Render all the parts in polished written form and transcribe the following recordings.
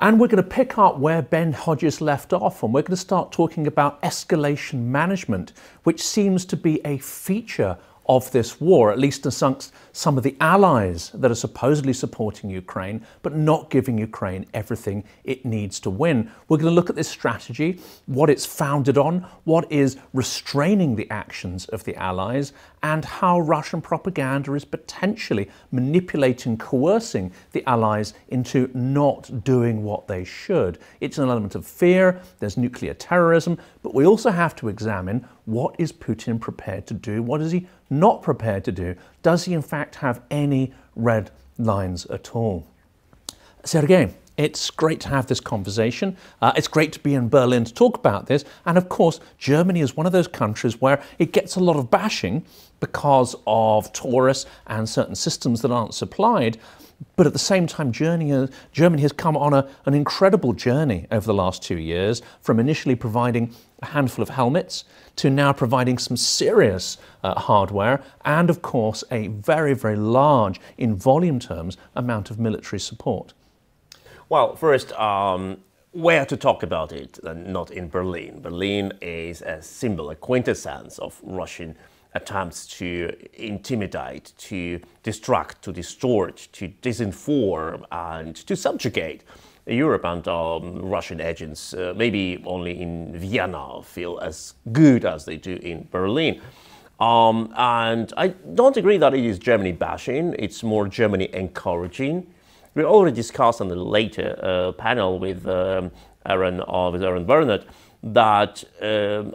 And we're going to pick up where Ben Hodges left off, and we're going to start talking about escalation management, which seems to be a feature of this war, at least amongst some of the allies that are supposedly supporting Ukraine, but not giving Ukraine everything it needs to win. We're going to look at this strategy, what it's founded on, what is restraining the actions of the allies, and how Russian propaganda is potentially manipulating, coercing the allies into not doing what they should. It's an element of fear, there's nuclear terrorism, but we also have to examine what is Putin prepared to do, what is he not prepared to do, does he in fact have any red lines at all? Sergej, it's great to have this conversation. It's great to be in Berlin to talk about this. And of course, Germany is one of those countries where it gets a lot of bashing because of tourists and certain systems that aren't supplied. But at the same time, Germany has come on an incredible journey over the last 2 years, from initially providing a handful of helmets to now providing some serious hardware and, of course, a very, very large, in volume terms, amount of military support. Well, first, where to talk about it? Not in Berlin. Berlin is a symbol, a quintessence of Russian attempts to intimidate, to distract, to distort, to disinform, and to subjugate Europe. And Russian agents, maybe only in Vienna, feel as good as they do in Berlin. And I don't agree that it is Germany bashing, it's more Germany encouraging. We already discussed on the later panel with Aaron Burnett that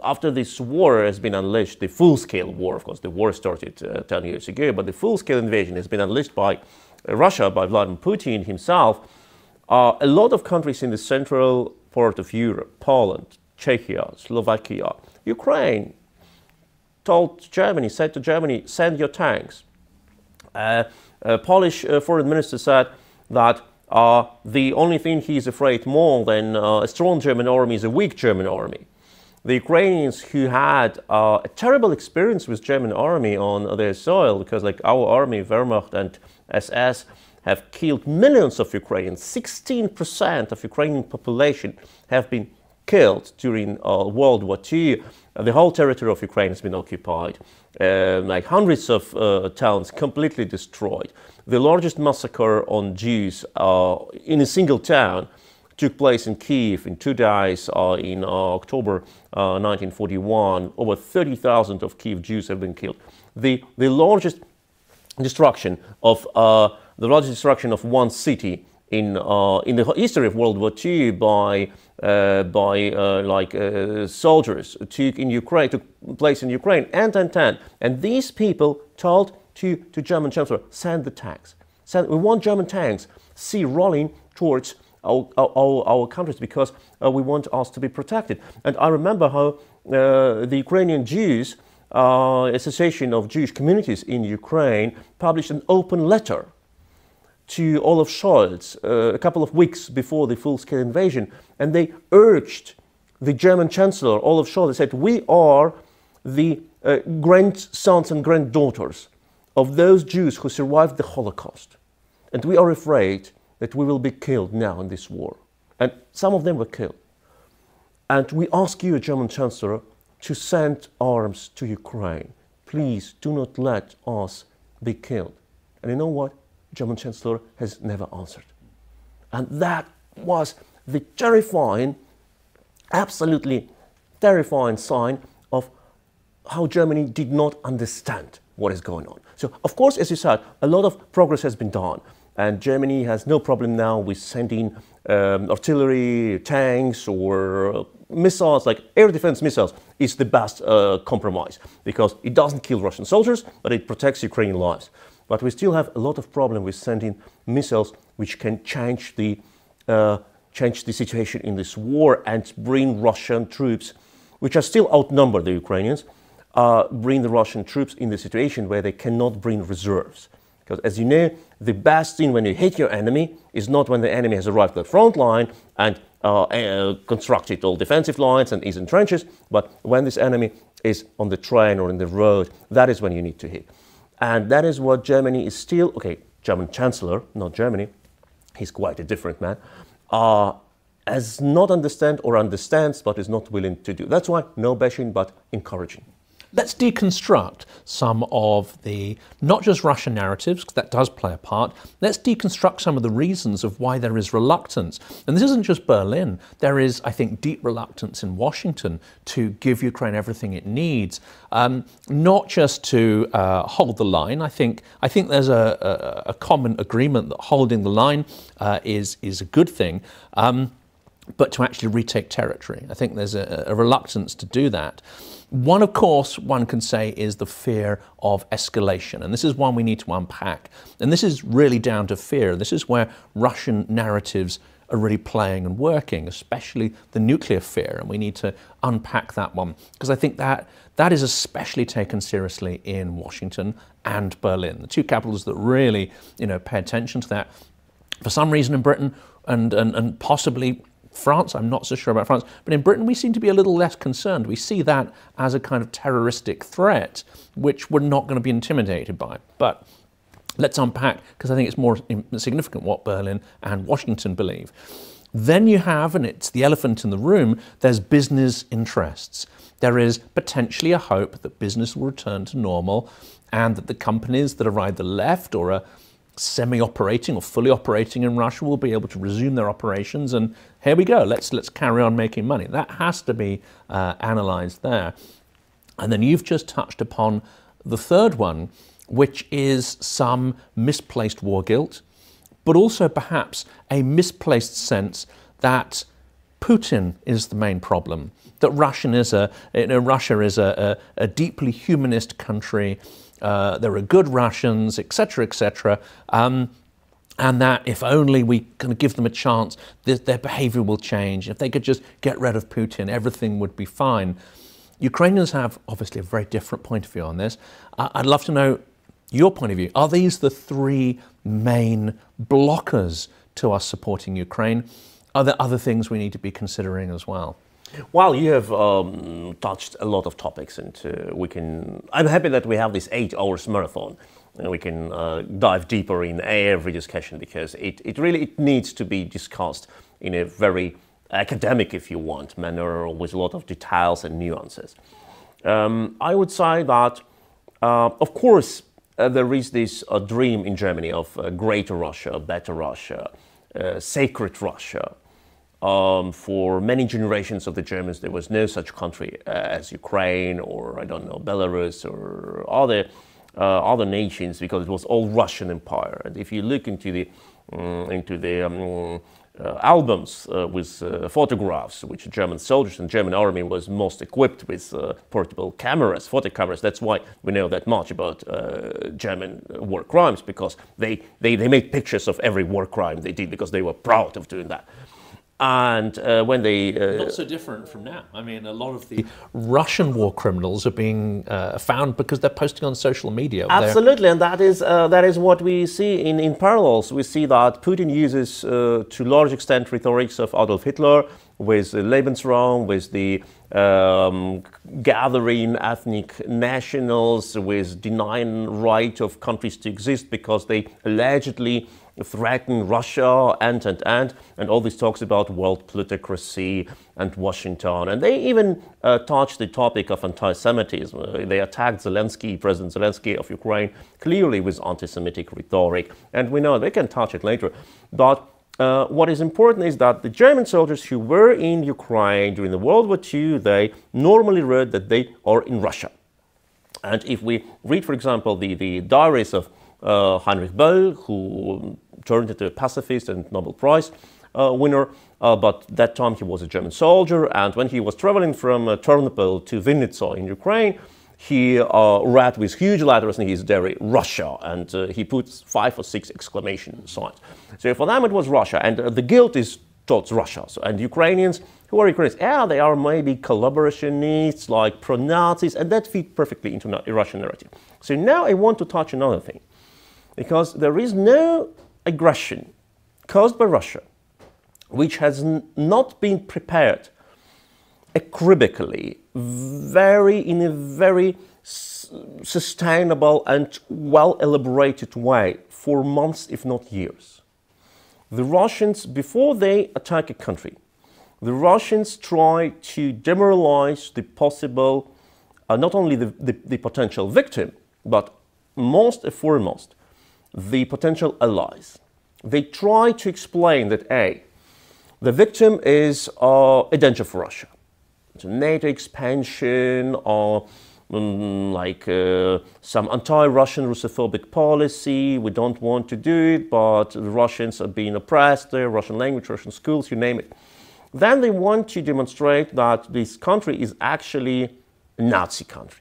after this war has been unleashed, the full-scale war, of course, the war started 10 years ago, but the full-scale invasion has been unleashed by Russia, by Vladimir Putin himself. A lot of countries in the central part of Europe, Poland, Czechia, Slovakia, Ukraine, said to Germany, send your tanks. Polish foreign minister said that the only thing he is afraid more than a strong German army is a weak German army. The Ukrainians, who had a terrible experience with German army on their soil, because like our army, Wehrmacht and SS, have killed millions of Ukrainians. 16% of Ukrainian population have been killed during World War II. The whole territory of Ukraine has been occupied. Like hundreds of towns completely destroyed. The largest massacre on Jews in a single town took place in Kyiv in 2 days in October 1941. Over 30,000 of Kyiv Jews have been killed. The largest destruction of one city in the history of World War II by soldiers took place in Ukraine end-to-end. And these people told to German Chancellor, send the tanks. We want German tanks rolling towards our countries, because we want us to be protected. And I remember how the Ukrainian Jews, Association of Jewish Communities in Ukraine, published an open letter to Olaf Scholz a couple of weeks before the full-scale invasion, and they urged the German Chancellor, Olaf Scholz, they said, we are the grandsons and granddaughters of those Jews who survived the Holocaust, and we are afraid that we will be killed now in this war. And some of them were killed. And we ask you, German Chancellor, to send arms to Ukraine. Please do not let us be killed. And you know what? German Chancellor has never answered. And that was the terrifying, absolutely terrifying sign of how Germany did not understand what is going on. So, of course, as you said, a lot of progress has been done. And Germany has no problem now with sending artillery, tanks, or missiles. Like air defense missiles is the best compromise, because it doesn't kill Russian soldiers, but it protects Ukrainian lives. But we still have a lot of problem with sending missiles which can change the situation in this war and bring Russian troops, which are still outnumbered, the Ukrainians, bring the Russian troops in the situation where they cannot bring reserves. Because, as you know, the best thing when you hit your enemy is not when the enemy has arrived at the front line and constructed all defensive lines and is in trenches, but when this enemy is on the train or in the road, that is when you need to hit. And that is what Germany is still, okay, German Chancellor, not Germany, he's quite a different man, as not understand or understands but is not willing to do. That's why no bashing but encouraging. Let's deconstruct some of the, not just Russian narratives, because that does play a part. Let's deconstruct some of the reasons of why there is reluctance. And this isn't just Berlin. There is, I think, deep reluctance in Washington to give Ukraine everything it needs, not just to hold the line. I think there's a common agreement that holding the line is a good thing. But to actually retake territory. I think there's a reluctance to do that. One, of course, one can say is the fear of escalation. And this is one we need to unpack. And this is really down to fear. This is where Russian narratives are really playing and working, especially the nuclear fear. And we need to unpack that one, because I think that is especially taken seriously in Washington and Berlin, the two capitals that really, you know, pay attention to that. For some reason in Britain and possibly France, I'm not so sure about France, but in Britain we seem to be a little less concerned. We see that as a kind of terroristic threat, which we're not going to be intimidated by. But let's unpack, because I think it's more significant what Berlin and Washington believe. Then you have, and it's the elephant in the room, there's business interests. There is potentially a hope that business will return to normal and that the companies that are either left or are semi-operating or fully operating in Russia will be able to resume their operations, and here we go, let's carry on making money. That has to be analysed there. And then you've just touched upon the third one, which is some misplaced war guilt, but also perhaps a misplaced sense that Putin is the main problem, that Russia is a deeply humanist country. There are good Russians, etc., etc., and that if only we kind of give them a chance, their behaviour will change. If they could just get rid of Putin, everything would be fine. Ukrainians have obviously a very different point of view on this. I'd love to know your point of view. Are these the three main blockers to us supporting Ukraine? Are there other things we need to be considering as well? Well, you have touched a lot of topics, and we can. I'm happy that we have this 8-hour marathon, and we can dive deeper in every discussion, because it really needs to be discussed in a very academic, if you want, manner, with a lot of details and nuances. I would say that, of course, there is this dream in Germany of greater Russia, better Russia, sacred Russia. For many generations of the Germans, there was no such country as Ukraine or, I don't know, Belarus or other nations, because it was all Russian Empire. And if you look into the albums with photographs, which German soldiers and German army was most equipped with portable cameras, photo cameras. That's why we know that much about German war crimes, because they made pictures of every war crime they did, because they were proud of doing that. And when they... not so different from now. I mean, a lot of the Russian war criminals are being found because they're posting on social media. Absolutely, and that is what we see in parallels. We see that Putin uses, to large extent, rhetorics of Adolf Hitler, with Lebensraum, with the gathering ethnic nationals, with denying right of countries to exist because they allegedly threaten Russia, and all these talks about world plutocracy and Washington. And they even touched the topic of anti-Semitism. They attacked Zelensky, President Zelensky of Ukraine, clearly with anti-Semitic rhetoric. And we know they can touch it later. But what is important is that the German soldiers who were in Ukraine during the World War II, they normally read that they are in Russia. And if we read, for example, the diaries of Heinrich Böll, who turned into a pacifist and Nobel Prize winner, but that time he was a German soldier, and when he was traveling from Ternopil to Vinnytsia in Ukraine, he read with huge letters in his diary, Russia, and he put 5 or 6 exclamation signs. So for them it was Russia, and the guilt is towards Russia. So, and Ukrainians, who are Ukrainians, yeah, they are maybe collaborationists, like pro-Nazis, and that fit perfectly into a Russian narrative. So now I want to touch another thing. Because there is no aggression caused by Russia which has not been prepared acribically, in a very sustainable and well-elaborated way for months, if not years. the Russians, before they attack a country, the Russians try to demoralize the possible, not only the potential victim, but most and foremost, the potential allies. They try to explain that A, the victim is a danger for Russia. It's a NATO expansion or some anti-Russian Russophobic policy. We don't want to do it, but the Russians are being oppressed, the Russian language, Russian schools, you name it. Then they want to demonstrate that this country is actually a Nazi country.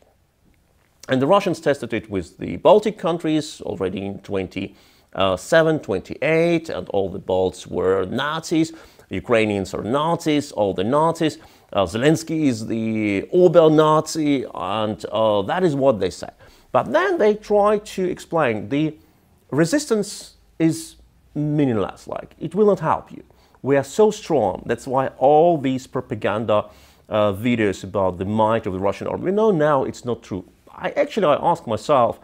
And the Russians tested it with the Baltic countries already in 27, 28, and all the Balts were Nazis. Ukrainians are Nazis, all the Nazis. Zelensky is the Ober-Nazi, and that is what they say. But then they try to explain the resistance is meaningless, like it will not help you. We are so strong. That's why all these propaganda videos about the might of the Russian army, we know now it's not true. I ask myself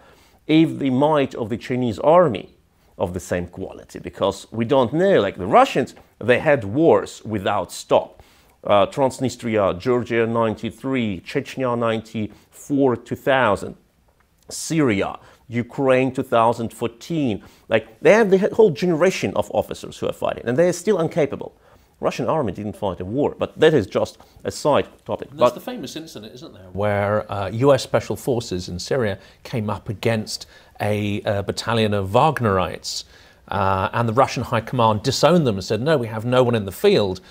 if the might of the Chinese army of the same quality, because we don't know, like the Russians, they had wars without stop. Transnistria, Georgia 93, Chechnya 94, 2000, Syria, Ukraine 2014. Like they have the whole generation of officers who are fighting and they're still incapable. Russian army didn't fight a war, but that is just a side topic. There's the famous incident, isn't there, where US Special Forces in Syria came up against a battalion of Wagnerites and the Russian High Command disowned them and said, no, we have no one in the field.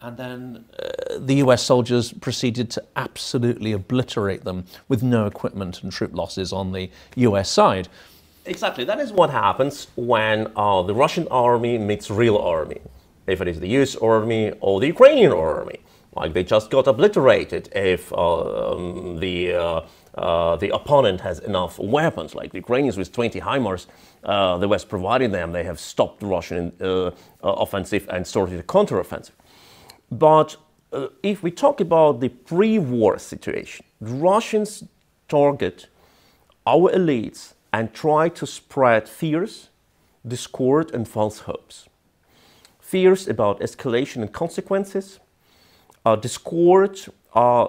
And then the US soldiers proceeded to absolutely obliterate them with no equipment and troop losses on the US side. Exactly, that is what happens when the Russian army meets real army. If it is the US army or the Ukrainian army, like they just got obliterated if the opponent has enough weapons, like the Ukrainians with 20 HIMARS, the West provided them, they have stopped the Russian offensive and started a counter-offensive. But if we talk about the pre-war situation, the Russians target our elites and try to spread fears, discord and false hopes. Fears about escalation and consequences, discord,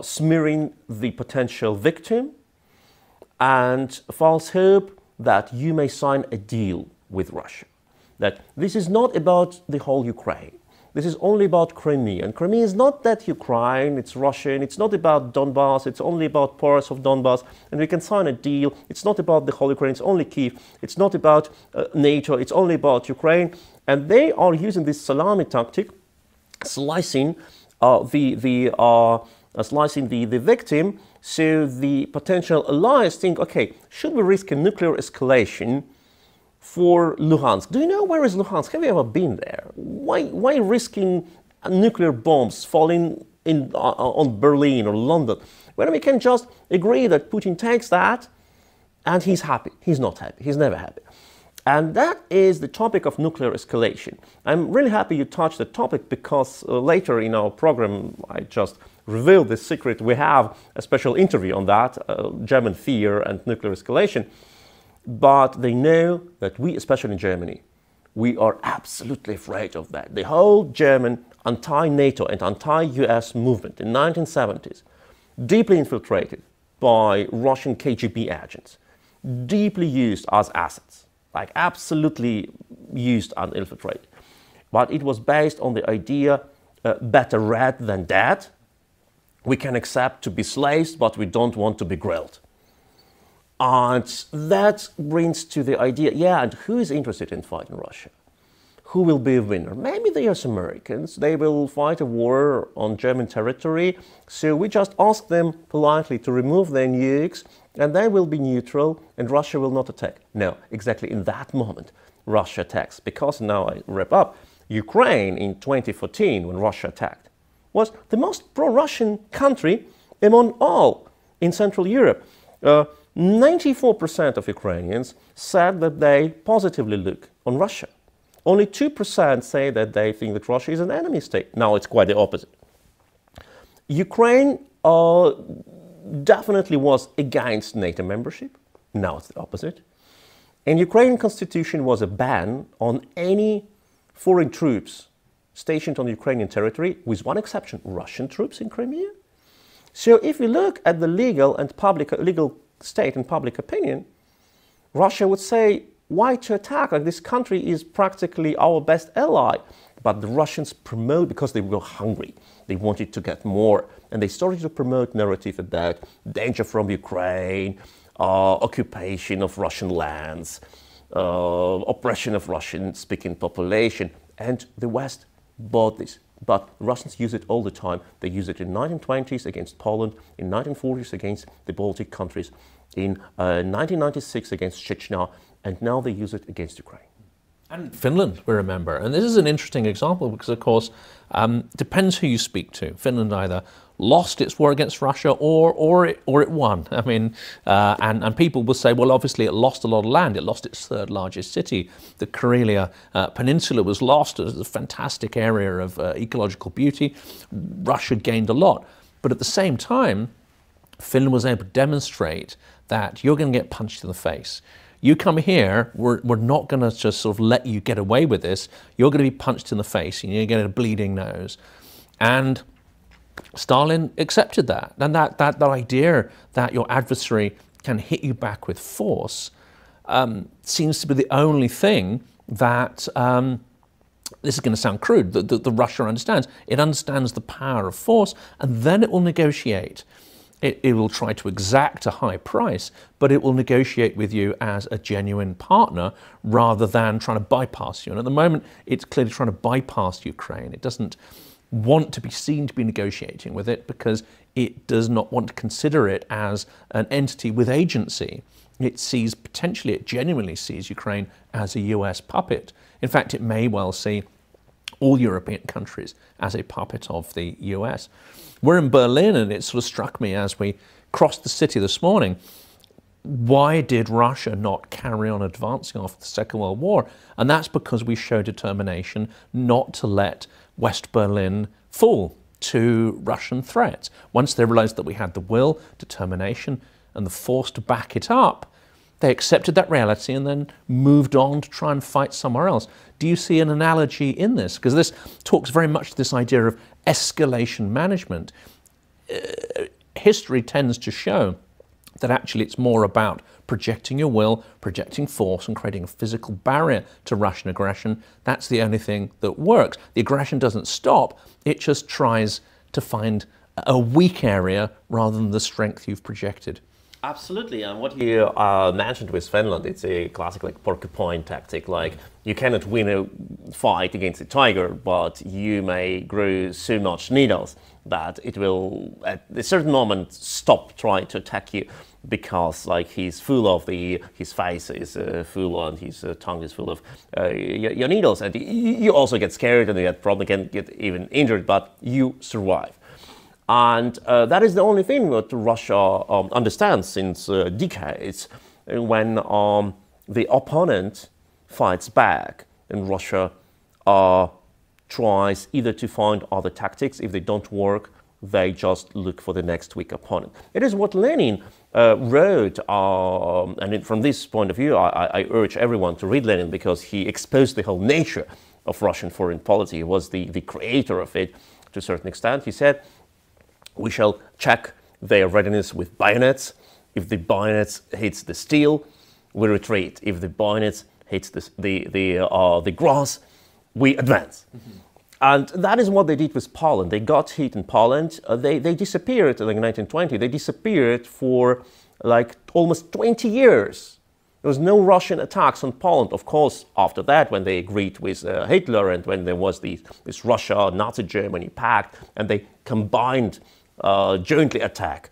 smearing the potential victim, and false hope that you may sign a deal with Russia. That this is not about the whole Ukraine. This is only about Crimea. And Crimea is not that Ukraine, it's Russian. It's not about Donbas, it's only about parts of Donbas. And we can sign a deal. It's not about the whole Ukraine, it's only Kyiv. It's not about NATO, it's only about Ukraine. And they are using this salami tactic, slicing the victim, so the potential allies think, okay, should we risk a nuclear escalation for Luhansk? Do you know where is Luhansk? Have you ever been there? Why risking nuclear bombs falling on Berlin or London, when we can just agree that Putin takes that and he's happy? He's not happy, he's never happy. And that is the topic of nuclear escalation. I'm really happy you touched the topic because later in our program, I just revealed the secret. We have a special interview on that, German fear and nuclear escalation. But they know that we, especially in Germany, we are absolutely afraid of that. The whole German anti-NATO and anti-US movement in the 1970s, deeply infiltrated by Russian KGB agents, deeply used as assets. Like absolutely used and infiltrated. But it was based on the idea, better red than dead. We can accept to be slaves, but we don't want to be grilled. And that brings to the idea, yeah, and who is interested in fighting Russia? Who will be a winner? Maybe the US Americans, they will fight a war on German territory. So we just ask them politely to remove their nukes, and they will be neutral and Russia will not attack. No, exactly in that moment, Russia attacks. Because now I wrap up, Ukraine in 2014, when Russia attacked, was the most pro-Russian country among all in Central Europe. 94% of Ukrainians said that they positively look on Russia. Only 2% say that they think that Russia is an enemy state. Now it's quite the opposite. Ukraine definitely was against NATO membership. Now it's the opposite. And Ukrainian constitution was a ban on any foreign troops stationed on Ukrainian territory, with one exception, Russian troops in Crimea. So if we look at the legal state and public opinion, Russia would say, why to attack? Like, this country is practically our best ally. But the Russians promote, because they were hungry, they wanted to get more. And they started to promote narrative about danger from Ukraine, occupation of Russian lands, oppression of Russian-speaking population. And the West bought this. But Russians use it all the time. They use it in 1920s against Poland, in 1940s against the Baltic countries, in 1996 against Chechnya, and now they use it against Ukraine. And Finland, we remember. And this is an interesting example because, of course, depends who you speak to. Finland either lost its war against Russia or it won. I mean, and people will say, well, obviously it lost a lot of land. It lost its third largest city. The Karelia Peninsula was lost. It was a fantastic area of ecological beauty. Russia gained a lot. But at the same time, Finland was able to demonstrate that you're going to get punched in the face. You come here, we're not going to just sort of let you get away with this. You're going to be punched in the face and you're going to get a bleeding nose. And Stalin accepted that. And that idea that your adversary can hit you back with force seems to be the only thing that, this is going to sound crude, that Russia understands. It understands the power of force, and then it will negotiate. It will try to exact a high price, but it will negotiate with you as a genuine partner rather than trying to bypass you. And at the moment, it's clearly trying to bypass Ukraine. It doesn't want to be seen to be negotiating with it because it does not want to consider it as an entity with agency. It sees, potentially, it genuinely sees Ukraine as a US puppet. In fact, it may well see all European countries as a puppet of the US. We're in Berlin, and it sort of struck me as we crossed the city this morning, why did Russia not carry on advancing after the Second World War? And that's because we show determination not to let West Berlin fall to Russian threats. Once they realized that we had the will, determination, and the force to back it up, they accepted that reality and then moved on to try and fight somewhere else. Do you see an analogy in this? Because this talks very much to this idea of escalation management. History tends to show that actually it's more about projecting your will, projecting force, and creating a physical barrier to Russian aggression. That's the only thing that works. The aggression doesn't stop. It just tries to find a weak area rather than the strength you've projected. Absolutely, and what you mentioned with Finland, it's a classic like porcupine tactic. Like, you cannot win a fight against a tiger, but you may grow so much needles that it will, at a certain moment, stop trying to attack you because, like, he's full of his face is full and his tongue is full of your needles, and you also get scared and you probably can get even injured, but you survive. And that is the only thing that Russia understands since decades. When the opponent fights back, and Russia tries either to find other tactics. If they don't work, they just look for the next weak opponent. It is what Lenin wrote, and from this point of view, I urge everyone to read Lenin because he exposed the whole nature of Russian foreign policy. He was the creator of it to a certain extent. He said, "We shall check their readiness with bayonets. If the bayonets hits the steel, we retreat. If the bayonets hits the grass, we advance." Mm-hmm. And that is what they did with Poland. They got hit in Poland. They disappeared in like 1920. They disappeared for like almost 20 years. There was no Russian attacks on Poland. Of course, after that, when they agreed with Hitler and when there was this Russia-Nazi Germany pact, and they combined jointly attack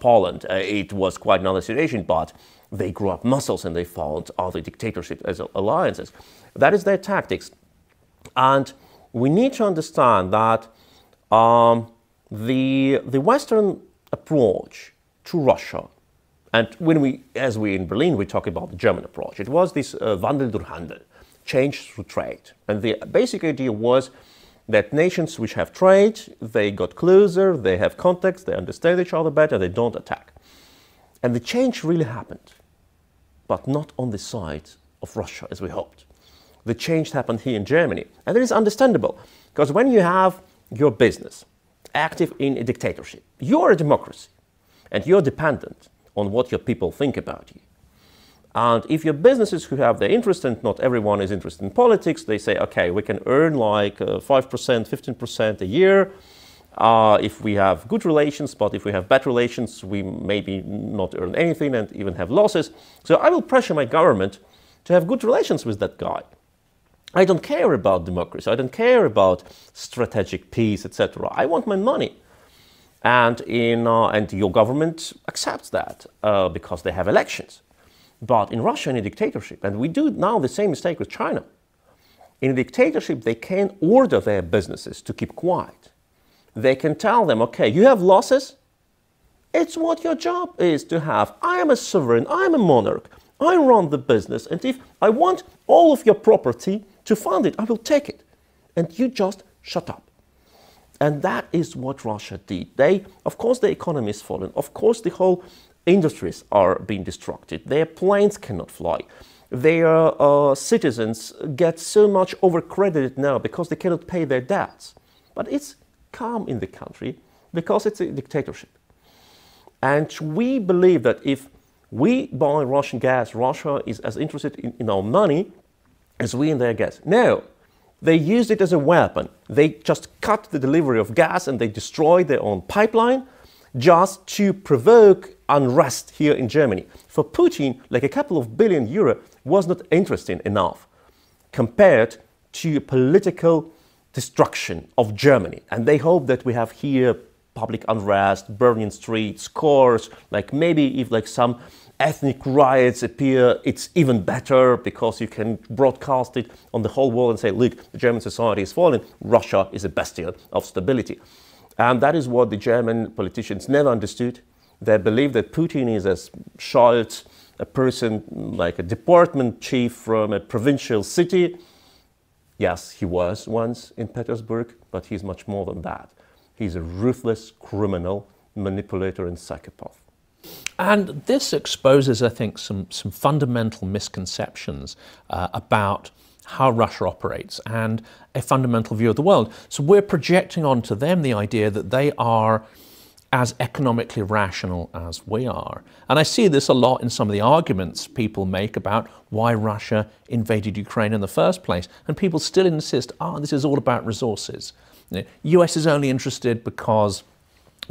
Poland. It was quite another situation, but they grew up muscles and they found other dictatorships as alliances. That is their tactics. And we need to understand that the Western approach to Russia, and when we, as we in Berlin, we talk about the German approach, it was this Wandel durch Handel, change through trade. And the basic idea was that nations which have trade, they got closer, they have contacts, they understand each other better, they don't attack. And the change really happened, but not on the side of Russia as we hoped. the change happened here in Germany. And that is understandable, because when you have your business active in a dictatorship, you're a democracy, and you're dependent on what your people think about you. And if your businesses who have their interest, and not everyone is interested in politics, they say, okay, we can earn like 5%, 15% a year if we have good relations, but if we have bad relations, we maybe not earn anything and even have losses. So I will pressure my government to have good relations with that guy. I don't care about democracy. I don't care about strategic peace, etc. I want my money. And your government accepts that because they have elections. But in Russia, in a dictatorship, and we do now the same mistake with China, in a dictatorship, they can order their businesses to keep quiet. They can tell them, okay, you have losses. It's what your job is to have. I am a sovereign. I am a monarch. I run the business. And if I want all of your property to fund it, I will take it. And you just shut up. And that is what Russia did. They, of course, the economy is fallen. Of course, the whole industries are being destructed, their planes cannot fly, their citizens get so much overcredited now because they cannot pay their debts. But it's calm in the country because it's a dictatorship. And we believe that if we buy Russian gas, Russia is as interested in our money as we in their gas. No, they used it as a weapon. They just cut the delivery of gas and they destroyed their own pipeline just to provoke unrest here in Germany. For Putin, like a couple of billion € was not interesting enough compared to political destruction of Germany. And they hope that we have here public unrest, burning streets, cars, like maybe if like some ethnic riots appear, it's even better because you can broadcast it on the whole world and say, look, the German society is falling, Russia is a bastion of stability. And that is what the German politicians never understood. They believe that Putin is, as Scholz, a person like a department chief from a provincial city. Yes, he was once in Petersburg, but he's much more than that. He's a ruthless criminal, manipulator and psychopath. And this exposes, I think, some fundamental misconceptions about how Russia operates and a fundamental view of the world. So we're projecting onto them the idea that they are as economically rational as we are. And I see this a lot in some of the arguments people make about why Russia invaded Ukraine in the first place. And people still insist, oh, this is all about resources. You know, US is only interested because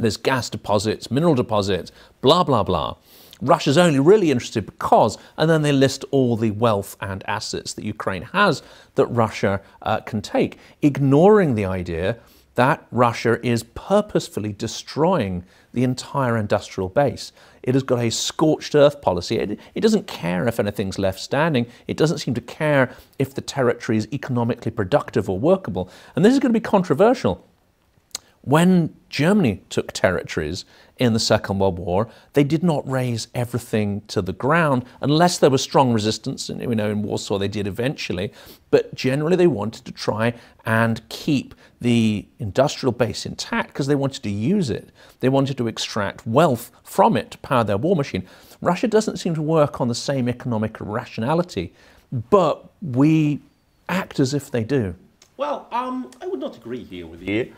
there's gas deposits, mineral deposits, blah, blah, blah. Russia's only really interested because, and then they list all the wealth and assets that Ukraine has that Russia can take, ignoring the idea that Russia is purposefully destroying the entire industrial base. It has got a scorched earth policy. It doesn't care if anything's left standing. It doesn't seem to care if the territory is economically productive or workable. And this is going to be controversial. When Germany took territories in the Second World War, they did not raise everything to the ground unless there was strong resistance. And we know in Warsaw they did eventually, but generally they wanted to try and keep the industrial base intact because they wanted to use it. They wanted to extract wealth from it to power their war machine. Russia doesn't seem to work on the same economic rationality, but we act as if they do. Well, I would not agree here with you.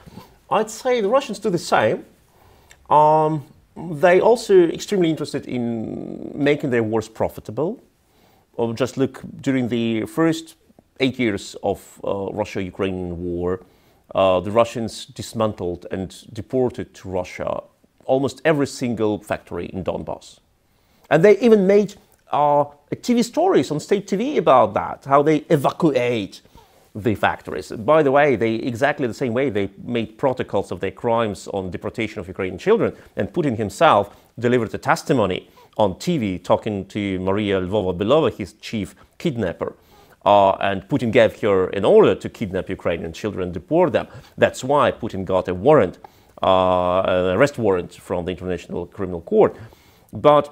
I'd say the Russians do the same. They also extremely interested in making their wars profitable. Or just look, during the first 8 years of Russia-Ukrainian war, the Russians dismantled and deported to Russia almost every single factory in Donbas. And they even made TV stories on state TV about that, how they evacuate the factories. By the way, they exactly the same way they made protocols of their crimes on deportation of Ukrainian children, and Putin himself delivered a testimony on TV talking to Maria Lvova-Belova, his chief kidnapper, and Putin gave her an order to kidnap Ukrainian children, deport them. That's why Putin got a warrant, an arrest warrant from the International Criminal Court. But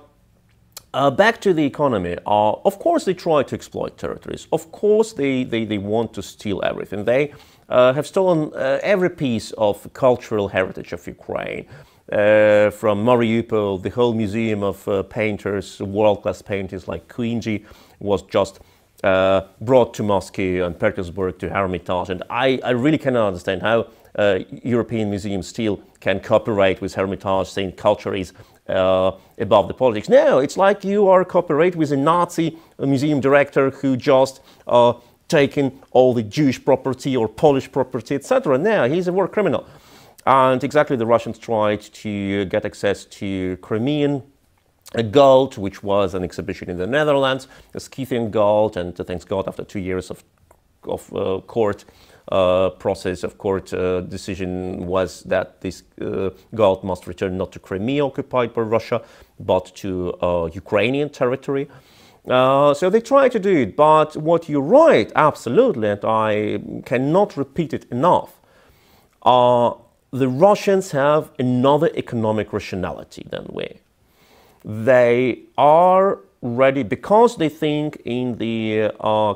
back to the economy, of course they try to exploit territories, of course they want to steal everything. They have stolen every piece of cultural heritage of Ukraine, from Mariupol, the whole museum of painters, world-class paintings like Kuinji was just brought to Moscow and Petersburg to Hermitage. And I really cannot understand how European museums still can cooperate with Hermitage, saying culture is above the politics. No, it's like you are cooperating with a Nazi museum director who just taken all the Jewish property or Polish property, etc. No, he's a war criminal. And exactly the Russians tried to get access to Crimean gold, which was an exhibition in the Netherlands, the Scythian gold, and thanks God, after 2 years of court process, of court decision was that this gold must return not to Crimea occupied by Russia, but to Ukrainian territory. So they try to do it, but what you write, absolutely, and I cannot repeat it enough, the Russians have another economic rationality than we. They are ready, because they think in the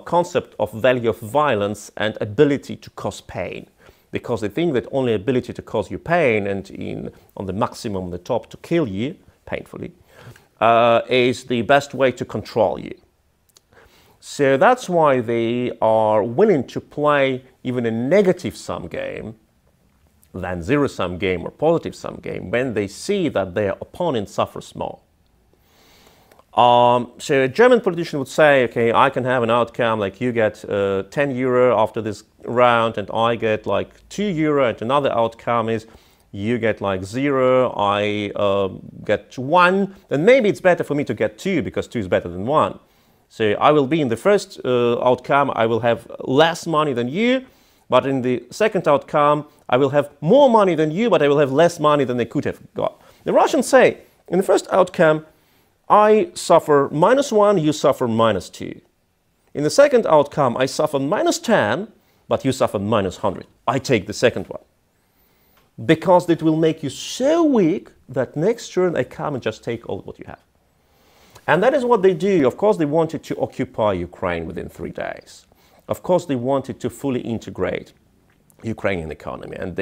concept of value of violence and ability to cause pain, because they think that only ability to cause you pain and on the maximum, the top, to kill you painfully is the best way to control you. So that's why they are willing to play even a negative-sum game than zero-sum game or positive-sum game when they see that their opponent suffers more. So a German politician would say, okay, I can have an outcome like you get 10 euro after this round and I get like 2 euro, and another outcome is you get like 0, I get 1, and maybe it's better for me to get 2 because 2 is better than 1. So I will be in the first outcome, I will have less money than you, but in the second outcome, I will have more money than you, but I will have less money than they could have got. The Russians say, in the first outcome, I suffer -1, you suffer -2. In the second outcome, I suffer -10, but you suffer -100. I take the second one. Because it will make you so weak that next turn I come and just take all what you have. And that is what they do. Of course, they wanted to occupy Ukraine within 3 days. Of course, they wanted to fully integrate Ukrainian economy, and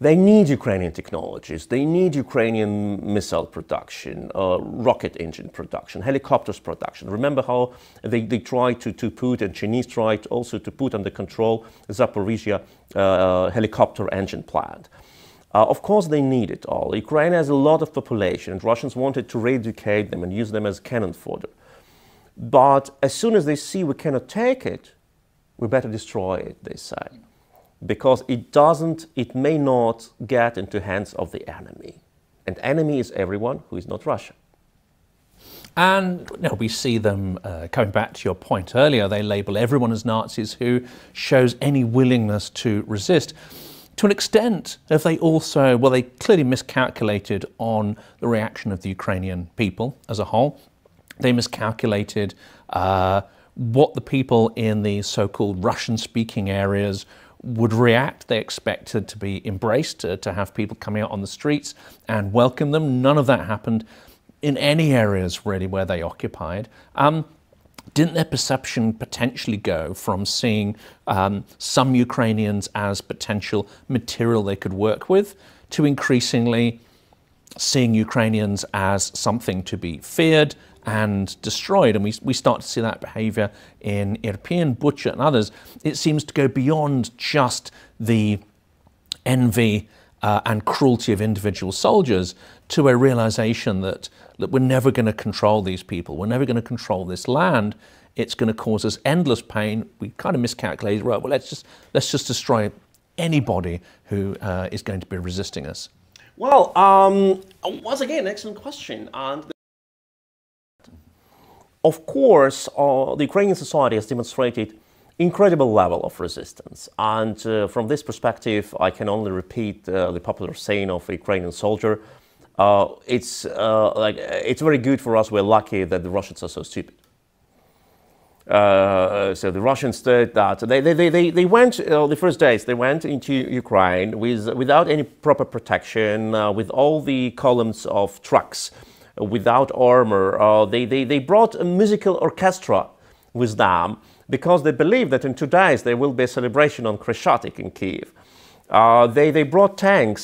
they need Ukrainian technologies, they need Ukrainian missile production, rocket engine production, helicopters production. Remember how they tried to put, and Chinese tried also to put under control Zaporizhia helicopter engine plant. Of course they need it all. Ukraine has a lot of population, and Russians wanted to re-educate them and use them as cannon fodder. But as soon as they see we cannot take it, we better destroy it, they say. Because it may not get into hands of the enemy. And enemy is everyone who is not Russia. And now we see them, coming back to your point earlier, they label everyone as Nazis who shows any willingness to resist. To an extent, if they also, well, they clearly miscalculated on the reaction of the Ukrainian people as a whole. They miscalculated what the people in the so-called Russian-speaking areas would react. They expected to be embraced, to have people coming out on the streets and welcome them. None of that happened in any areas really where they occupied. Didn't their perception potentially go from seeing some Ukrainians as potential material they could work with to increasingly seeing Ukrainians as something to be feared and destroyed? And we start to see that behaviour in Irpin, Bucha and others. It seems to go beyond just the envy and cruelty of individual soldiers to a realisation that, we're never going to control these people, we're never going to control this land, it's going to cause us endless pain. We kind of miscalculated, right, well, let's just destroy anybody who is going to be resisting us. Well, once again, excellent question. And of course, the Ukrainian society has demonstrated incredible level of resistance. And from this perspective, I can only repeat the popular saying of a Ukrainian soldier. It's very good for us. We're lucky that the Russians are so stupid. So the Russians did that. They went, the first days, they went into Ukraine without any proper protection, with all the columns of trucks, without armor. They brought a musical orchestra with them because they believe that in 2 days there will be a celebration on Hanseatic in Kyiv. They brought tanks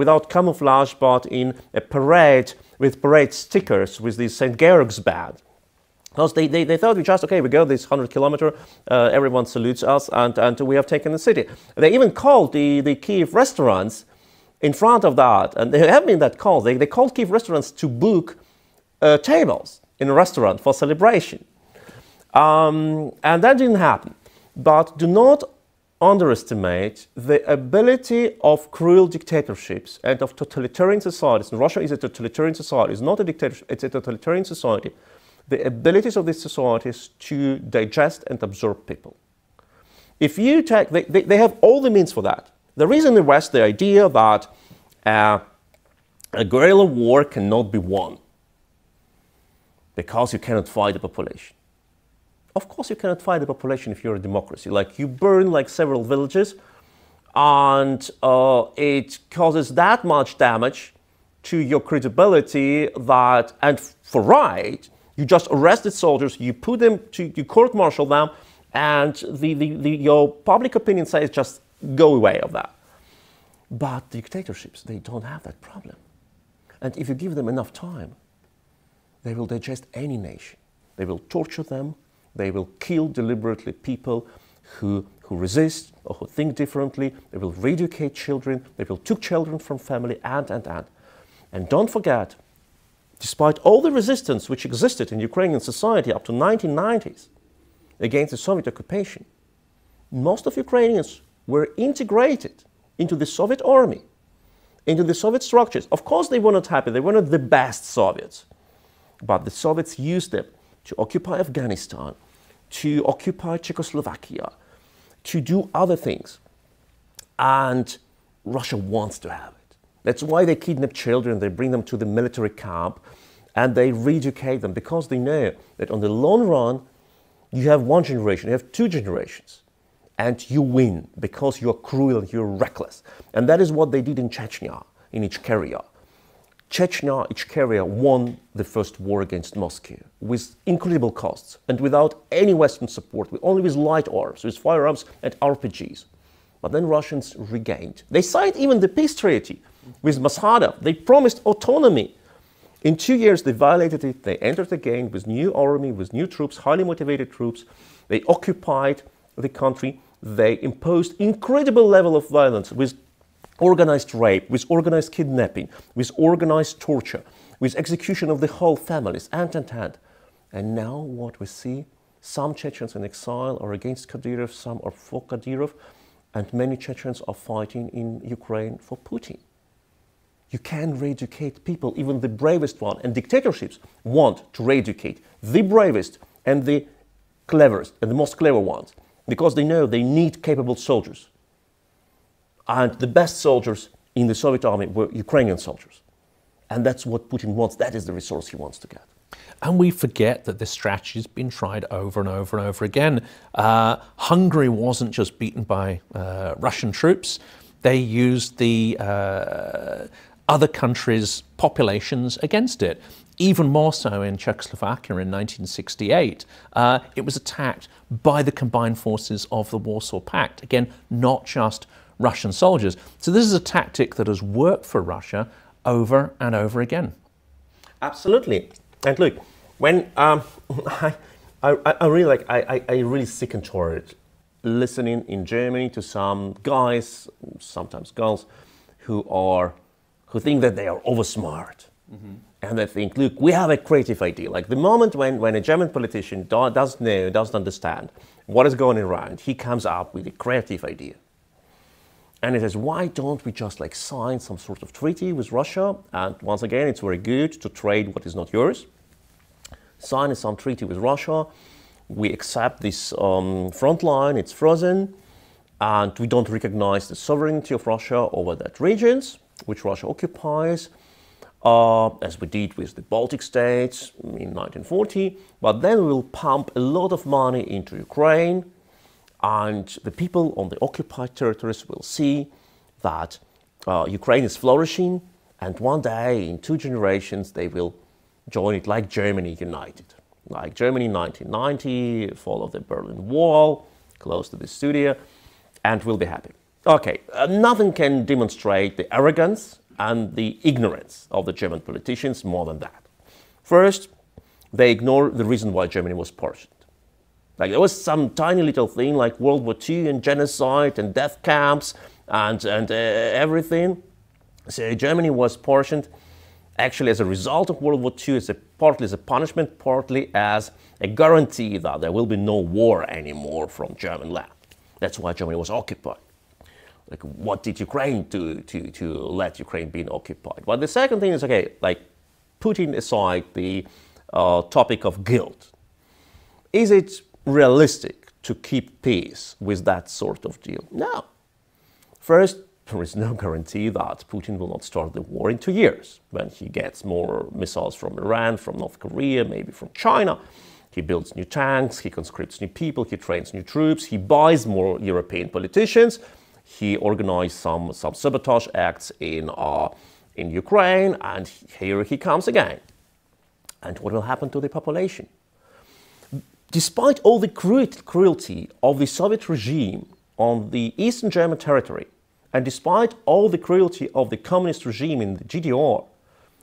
without camouflage, but in a parade with parade stickers with the St. Georg's band. Because they thought we just, okay, we go this 100-kilometer, everyone salutes us, and we have taken the city. They even called the Kyiv restaurants in front of that, and there have been that call. They called Kyiv restaurants to book tables in a restaurant for celebration. And that didn't happen. But do not underestimate the ability of cruel dictatorships and of totalitarian societies. And Russia is a totalitarian society. It's not a dictatorship, it's a totalitarian society. The abilities of these societies to digest and absorb people. If you take, they have all the means for that. There is in the West the idea that a guerrilla war cannot be won because you cannot fight the population. Of course you cannot fight the population if you're a democracy. Like you burn like several villages and it causes that much damage to your credibility that, and for right, you just arrested soldiers, you put them to, you court-martial them, and your public opinion says just go away of that. But dictatorships, they don't have that problem. And if you give them enough time, they will digest any nation. They will torture them, they will kill deliberately people who resist or who think differently, they will re-educate children, they will take children from family, and. And don't forget, despite all the resistance which existed in Ukrainian society up to 1990s against the Soviet occupation, most of Ukrainians were integrated into the Soviet army, into the Soviet structures. Of course they were not happy, they were not the best Soviets, but the Soviets used them to occupy Afghanistan, to occupy Czechoslovakia, to do other things. And Russia wants to have it. That's why they kidnap children, they bring them to the military camp, and they re-educate them, because they know that on the long run, you have one generation, you have two generations, and you win because you're cruel and you're reckless. And that is what they did in Chechnya, in Ichkeria. Chechnya, Ichkeria won the first war against Moscow with incredible costs and without any Western support, only with light arms, with firearms and RPGs. But then Russians regained. They signed even the peace treaty with Masada. They promised autonomy. In 2 years, they violated it. They entered again with new army, with new troops, highly motivated troops. They occupied the country. They imposed incredible level of violence with organized rape, with organized kidnapping, with organized torture, with execution of the whole families, and. And now what we see, some Chechens in exile are against Kadyrov, some are for Kadyrov, and many Chechens are fighting in Ukraine for Putin. You can re-educate people, even the bravest one. And dictatorships want to re-educate the bravest and the cleverest and the most clever ones, because they know they need capable soldiers. And the best soldiers in the Soviet army were Ukrainian soldiers. And that's what Putin wants. That is the resource he wants to get. And we forget that this strategy has been tried over and over and over again. Hungary wasn't just beaten by Russian troops. They used the other countries' populations against it. Even more so in Czechoslovakia in 1968, it was attacked by the combined forces of the Warsaw Pact. Again, not just Russian soldiers. So this is a tactic that has worked for Russia over and over again. Absolutely. And look, when I really like, I really sick and tired listening in Germany to some guys, sometimes girls, who think that they are over smart. Mm-hmm. And they think, look, we have a creative idea. Like the moment when a German politician doesn't understand what is going around, he comes up with a creative idea. And it says, why don't we just like sign some sort of treaty with Russia? And once again, it's very good to trade what is not yours. Sign some treaty with Russia. We accept this front line, it's frozen. And we don't recognize the sovereignty of Russia over that regions, which Russia occupies, as we did with the Baltic states in 1940. But then we'll pump a lot of money into Ukraine. And the people on the occupied territories will see that Ukraine is flourishing, and one day, in two generations, they will join it like Germany united. Like Germany 1990, fall of the Berlin Wall, close to the studio, and we'll be happy. Okay, nothing can demonstrate the arrogance and the ignorance of the German politicians more than that. First, they ignore the reason why Germany was partitioned. Like, there was some tiny little thing like World War II and genocide and death camps and everything. So Germany was partitioned actually as a result of World War II, as a, partly as a punishment, partly as a guarantee that there will be no war anymore from German land. That's why Germany was occupied. Like, what did Ukraine do to let Ukraine be occupied? But the second thing is, okay, like, putting aside the topic of guilt, is it realistic to keep peace with that sort of deal? No. First, there is no guarantee that Putin will not start the war in 2 years when he gets more missiles from Iran, from North Korea, maybe from China. He builds new tanks, he conscripts new people, he trains new troops, he buys more European politicians, he organized some sabotage acts in Ukraine, and here he comes again. And what will happen to the population? Despite all the cruelty of the Soviet regime on the Eastern German territory, and despite all the cruelty of the communist regime in the GDR,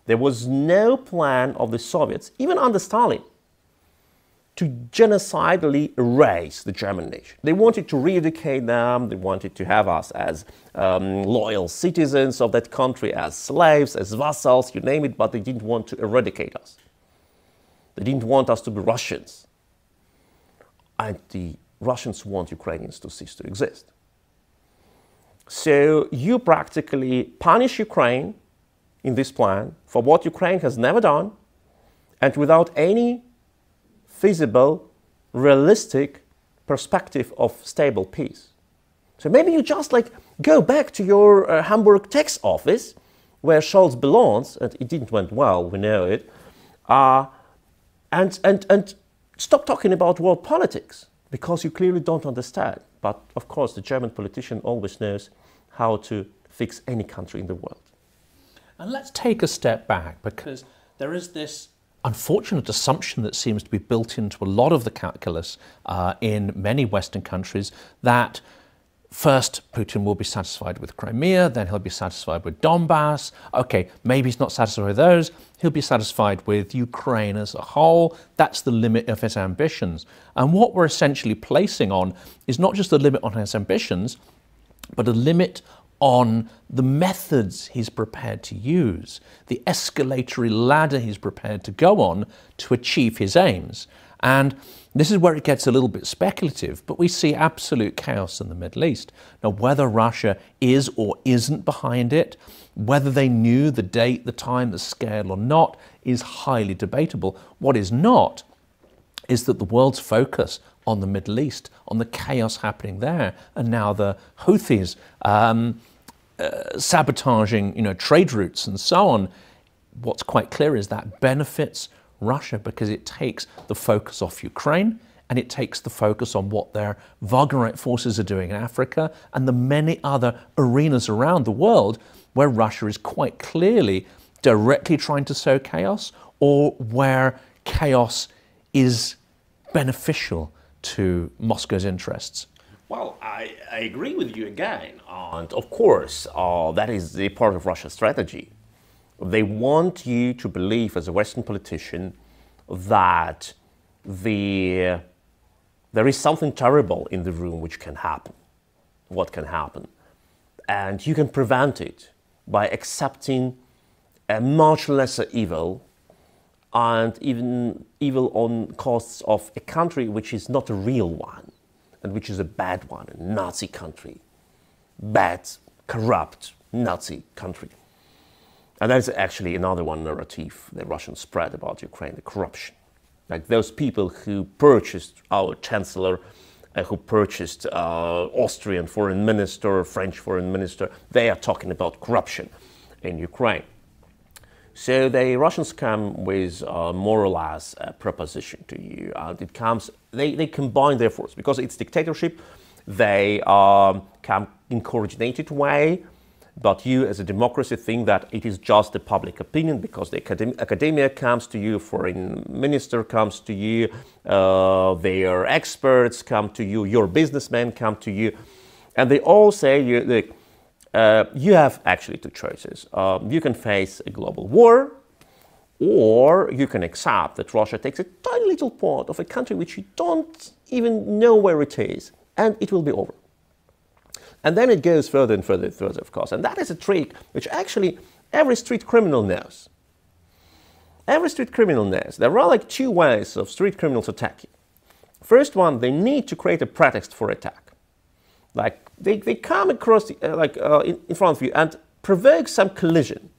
there was no plan of the Soviets, even under Stalin, to genocidally erase the German nation. They wanted to re-educate them, they wanted to have us as loyal citizens of that country, as slaves, as vassals, you name it, but they didn't want to eradicate us. They didn't want us to be Russians. And the Russians want Ukrainians to cease to exist. So you practically punish Ukraine in this plan for what Ukraine has never done, and without any feasible, realistic perspective of stable peace. So maybe you just like go back to your Hamburg tax office where Scholz belongs, and it didn't went well, we know it, and stop talking about world politics, because you clearly don't understand. But of course, the German politician always knows how to fix any country in the world. And let's take a step back, because there is this unfortunate assumption that seems to be built into a lot of the calculus in many Western countries, that first Putin will be satisfied with Crimea, then he'll be satisfied with Donbas. Okay, maybe he's not satisfied with those, he'll be satisfied with Ukraine as a whole. That's the limit of his ambitions. And what we're essentially placing on is not just the limit on his ambitions, but a limit on the methods he's prepared to use, the escalatory ladder he's prepared to go on to achieve his aims. And this is where it gets a little bit speculative, but we see absolute chaos in the Middle East. Now, whether Russia is or isn't behind it, whether they knew the date, the time, the scale or not, is highly debatable. What is not is that the world's focus on the Middle East, on the chaos happening there, and now the Houthis sabotaging, you know, trade routes and so on. What's quite clear is that benefits Russia, because it takes the focus off Ukraine and it takes the focus on what their Wagnerite forces are doing in Africa and the many other arenas around the world where Russia is quite clearly directly trying to sow chaos, or where chaos is beneficial to Moscow's interests. Well, I agree with you again, and of course that is the part of Russia's strategy. They want you to believe as a Western politician that there is something terrible in the room which can happen, what can happen, and you can prevent it by accepting a much lesser evil, and even evil on costs of a country which is not a real one, and which is a bad one, a Nazi country, bad, corrupt Nazi country. And that's actually another one narrative the Russians spread about Ukraine, the corruption. Like those people who purchased our chancellor, who purchased Austrian foreign minister, French foreign minister, they are talking about corruption in Ukraine. So the Russians come with more or less a proposition to you. It comes, they combine their force, because it's dictatorship, they come in coordinated way. But you, as a democracy, think that it is just the public opinion, because the academia comes to you, foreign minister comes to you, their experts come to you, your businessmen come to you, and they all say, you have actually two choices. You can face a global war, Or you can accept that Russia takes a tiny little part of a country which you don't even know where it is, and it will be over. And then it goes further and further and further, of course. And that is a trick which actually every street criminal knows. Every street criminal knows. There are like two ways of street criminals attacking. First one, they need to create a pretext for attack. Like they come across, in front of you and provoke some collision.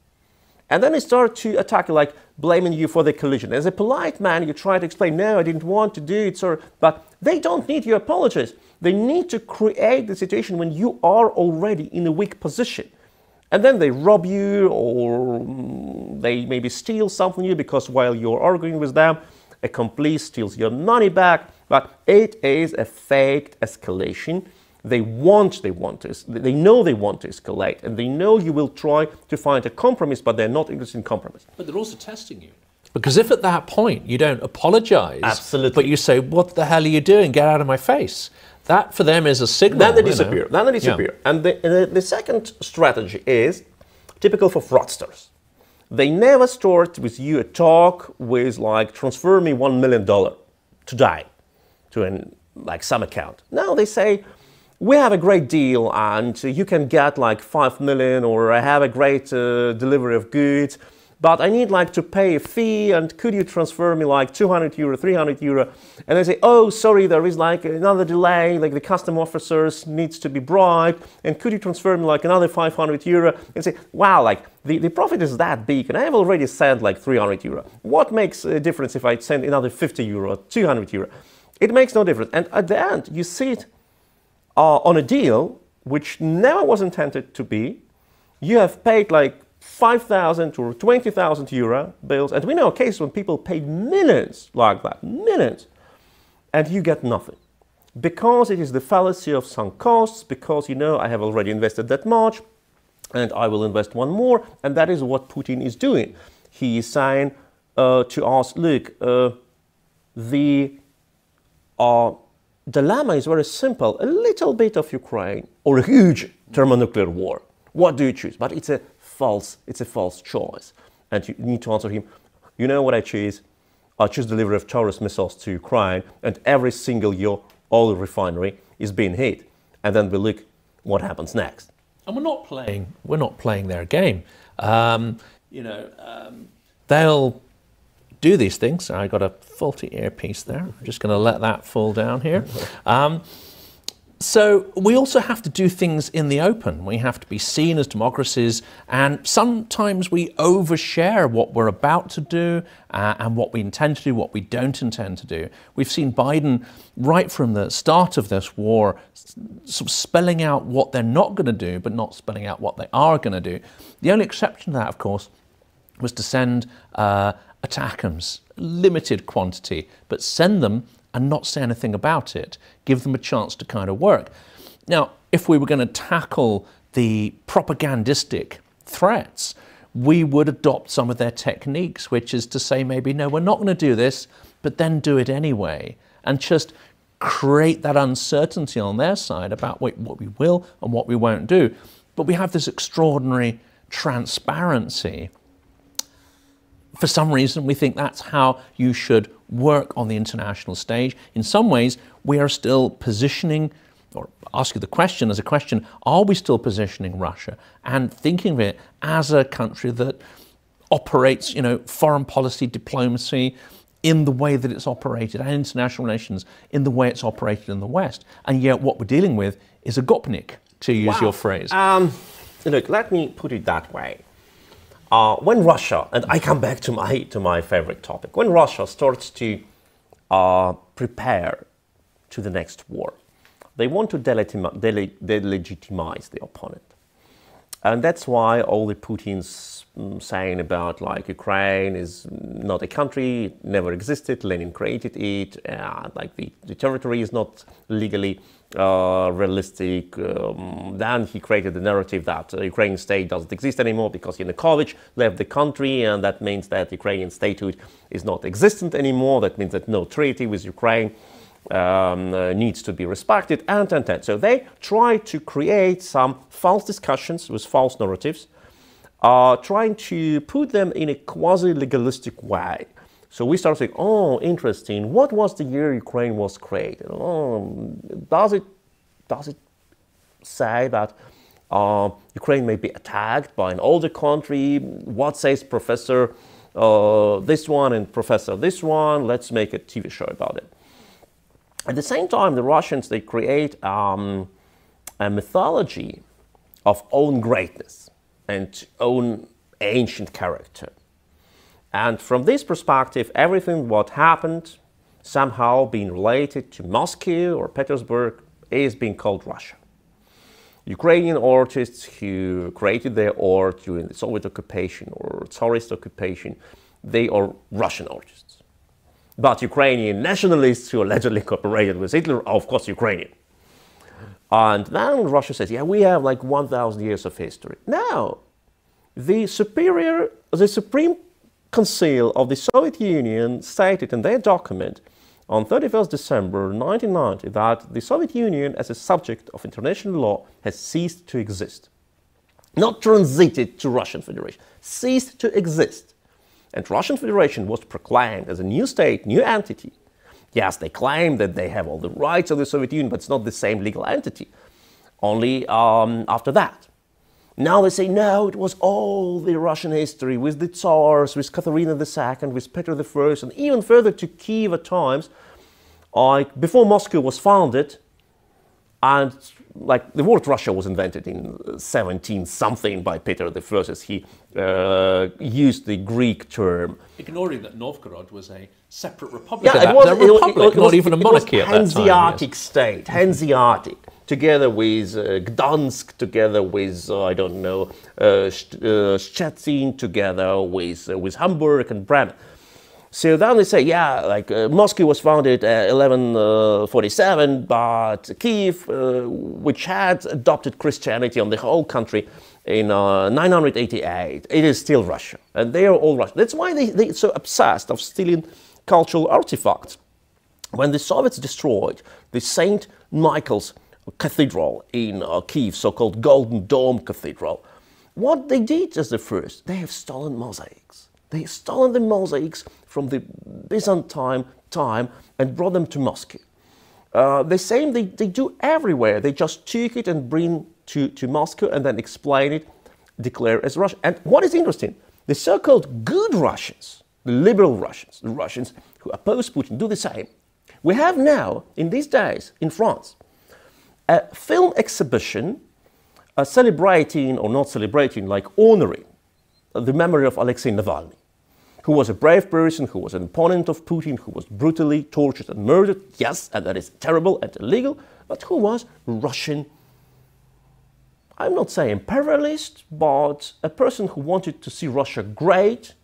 And then they start to attack you, like blaming you for the collision. As a polite man, you try to explain, no, I didn't want to do it, sir. But they don't need your apologies. They need to create the situation when you are already in a weak position. And then they rob you, or they maybe steal something from you, because while you're arguing with them, a accomplice steals your money back. But it is a faked escalation. They know they want to escalate, and they know you will try to find a compromise, but they're not interested in compromise. But they're also testing you. Because if at that point you don't apologize, absolutely, but you say, what the hell are you doing? Get out of my face. That for them is a signal. Then they disappear. Then they disappear. Yeah. And the second strategy is typical for fraudsters. They never start with you a talk with like, transfer me $1 million today to some account. No, they say, we have a great deal, and you can get like 5 million, or I have a great delivery of goods, but I need like to pay a fee, and could you transfer me like 200 euro, 300 euro? And they say, oh, sorry, there is like another delay, like the custom officers needs to be bribed, and could you transfer me like another 500 euro? And say, wow, like the profit is that big, and I have already sent like 300 euro. What makes a difference if I send another 50 euro, 200 euro? It makes no difference. And at the end, you see it on a deal which never was intended to be. You have paid like 5,000 or 20,000 euro bills, and we know cases when people paid millions like that, millions, and you get nothing. Because it is the fallacy of sunk costs, because you know I have already invested that much, and I will invest one more, and that is what Putin is doing. He is saying to us, look, dilemma is very simple. A little bit of Ukraine or a huge thermonuclear war. What do you choose? But it's a false choice. And you need to answer him, you know what I choose? I choose delivery of Taurus missiles to Ukraine, and every single your oil refinery is being hit. And then we look what happens next. And we're not playing their game. They'll do these things. I got a faulty earpiece there. I'm just going to let that fall down here. So we also have to do things in the open. We have to be seen as democracies, and sometimes we overshare what we're about to do and what we intend to do, what we don't intend to do. We've seen Biden right from the start of this war sort of spelling out what they're not going to do, but not spelling out what they are going to do. The only exception to that, of course, was to send attackums, limited quantity, but send them and not say anything about it. Give them a chance to kind of work. Now, if we were going to tackle the propagandistic threats, we would adopt some of their techniques, which is to say maybe, no, we're not going to do this, but then do it anyway. And just create that uncertainty on their side about what we will and what we won't do. But we have this extraordinary transparency. For some reason, we think that's how you should work on the international stage. In some ways, we are still positioning, or ask you the question as a question, are we still positioning Russia and thinking of it as a country that operates, you know, foreign policy, diplomacy in the way that it's operated, and international relations in the way it's operated in the West? And yet what we're dealing with is a gopnik, to use your phrase. Look, let me put it that way. When Russia, and I come back to my favorite topic, when Russia starts to prepare to the next war, they want to delegitimize the opponent. And that's why all the Putin's saying about like Ukraine is not a country, it never existed, Lenin created it, like the territory is not legally realistic. Then he created the narrative that Ukrainian state doesn't exist anymore because Yanukovych left the country, and that means that Ukrainian statehood is not existent anymore. That means that no treaty with Ukraine needs to be respected, and. So they try to create some false discussions with false narratives trying to put them in a quasi-legalistic way. So we start saying, oh, interesting, what was the year Ukraine was created? Oh, does it say that Ukraine may be attacked by an older country? What says Professor this one and Professor this one? Let's make a TV show about it. At the same time, the Russians, they create a mythology of own greatness and own ancient character. And from this perspective, everything what happened somehow being related to Moscow or Petersburg is being called Russia. Ukrainian artists who created their art during the Soviet occupation or Tsarist occupation, they are Russian artists. But Ukrainian nationalists who allegedly cooperated with Hitler are, of course, Ukrainian. And then Russia says, yeah, we have like 1,000 years of history. No, the Supreme Council of the Soviet Union stated in their document on 31st December 1990 that the Soviet Union as a subject of international law has ceased to exist. Not transited to Russian Federation, ceased to exist. And Russian Federation was proclaimed as a new state, new entity. Yes, they claim that they have all the rights of the Soviet Union, but it's not the same legal entity. Only after that. Now they say, no, it was all the Russian history with the Tsars, with Katharina II, with Peter I, and even further to Kyiv at times, before Moscow was founded, and like the word Russia was invented in 17-something by Peter I, as he used the Greek term. Ignoring that Novgorod was a separate republic. Yeah, it was not even a monarchy at that time. Hanseatic state, Hanseatic. Together with Gdansk, together with, I don't know, Szczecin, together with Hamburg and Bremen. So then they say, yeah, like Moscow was founded 1147, but Kiev, which had adopted Christianity on the whole country in 988, it is still Russia. And they are all Russian. That's why they're so obsessed of stealing cultural artifacts. When the Soviets destroyed the St. Michael's Cathedral in Kyiv, so-called Golden Dome Cathedral. What they did as the first, they have stolen mosaics. They stolen the mosaics from the Byzantine time and brought them to Moscow. The same they do everywhere. They just take it and bring to Moscow and then explain it, declare as Russian. And what is interesting, the so-called good Russians, the liberal Russians, the Russians who oppose Putin, do the same. We have now, in these days, in France, a film exhibition celebrating, or not celebrating, like honoring the memory of Alexei Navalny, who was a brave person, who was an opponent of Putin, who was brutally tortured and murdered, yes, and that is terrible and illegal, but who was Russian, I'm not saying imperialist, but a person who wanted to see Russia great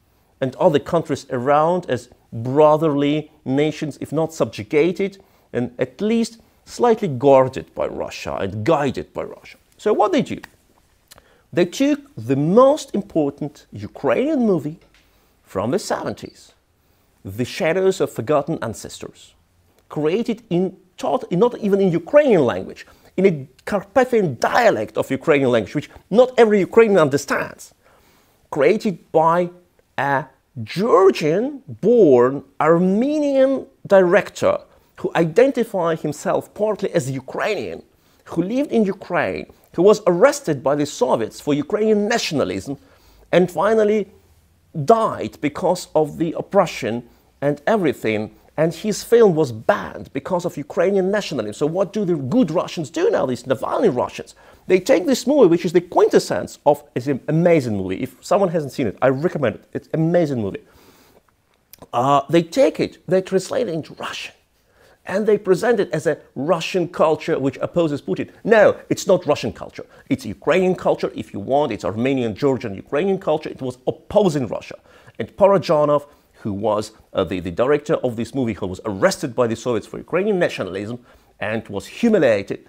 and other countries around as brotherly nations, if not subjugated, and at least slightly guarded by Russia and guided by Russia. So what they do? They took the most important Ukrainian movie from the 70s, The Shadows of Forgotten Ancestors, created in not even in Ukrainian language, in a Carpathian dialect of Ukrainian language, which not every Ukrainian understands, created by a Georgian-born Armenian director who identified himself partly as Ukrainian, who lived in Ukraine, who was arrested by the Soviets for Ukrainian nationalism, and finally died because of the oppression and everything, and his film was banned because of Ukrainian nationalism. So what do the good Russians do now, these Navalny Russians? They take this movie, which is the quintessence of, it's an amazing movie. If someone hasn't seen it, I recommend it. It's an amazing movie. They take it, they translate it into Russian. And they present it as a Russian culture which opposes Putin. No, it's not Russian culture. It's Ukrainian culture, if you want. It's Armenian, Georgian, Ukrainian culture. It was opposing Russia. And Parajanov, who was the director of this movie, who was arrested by the Soviets for Ukrainian nationalism and was humiliated,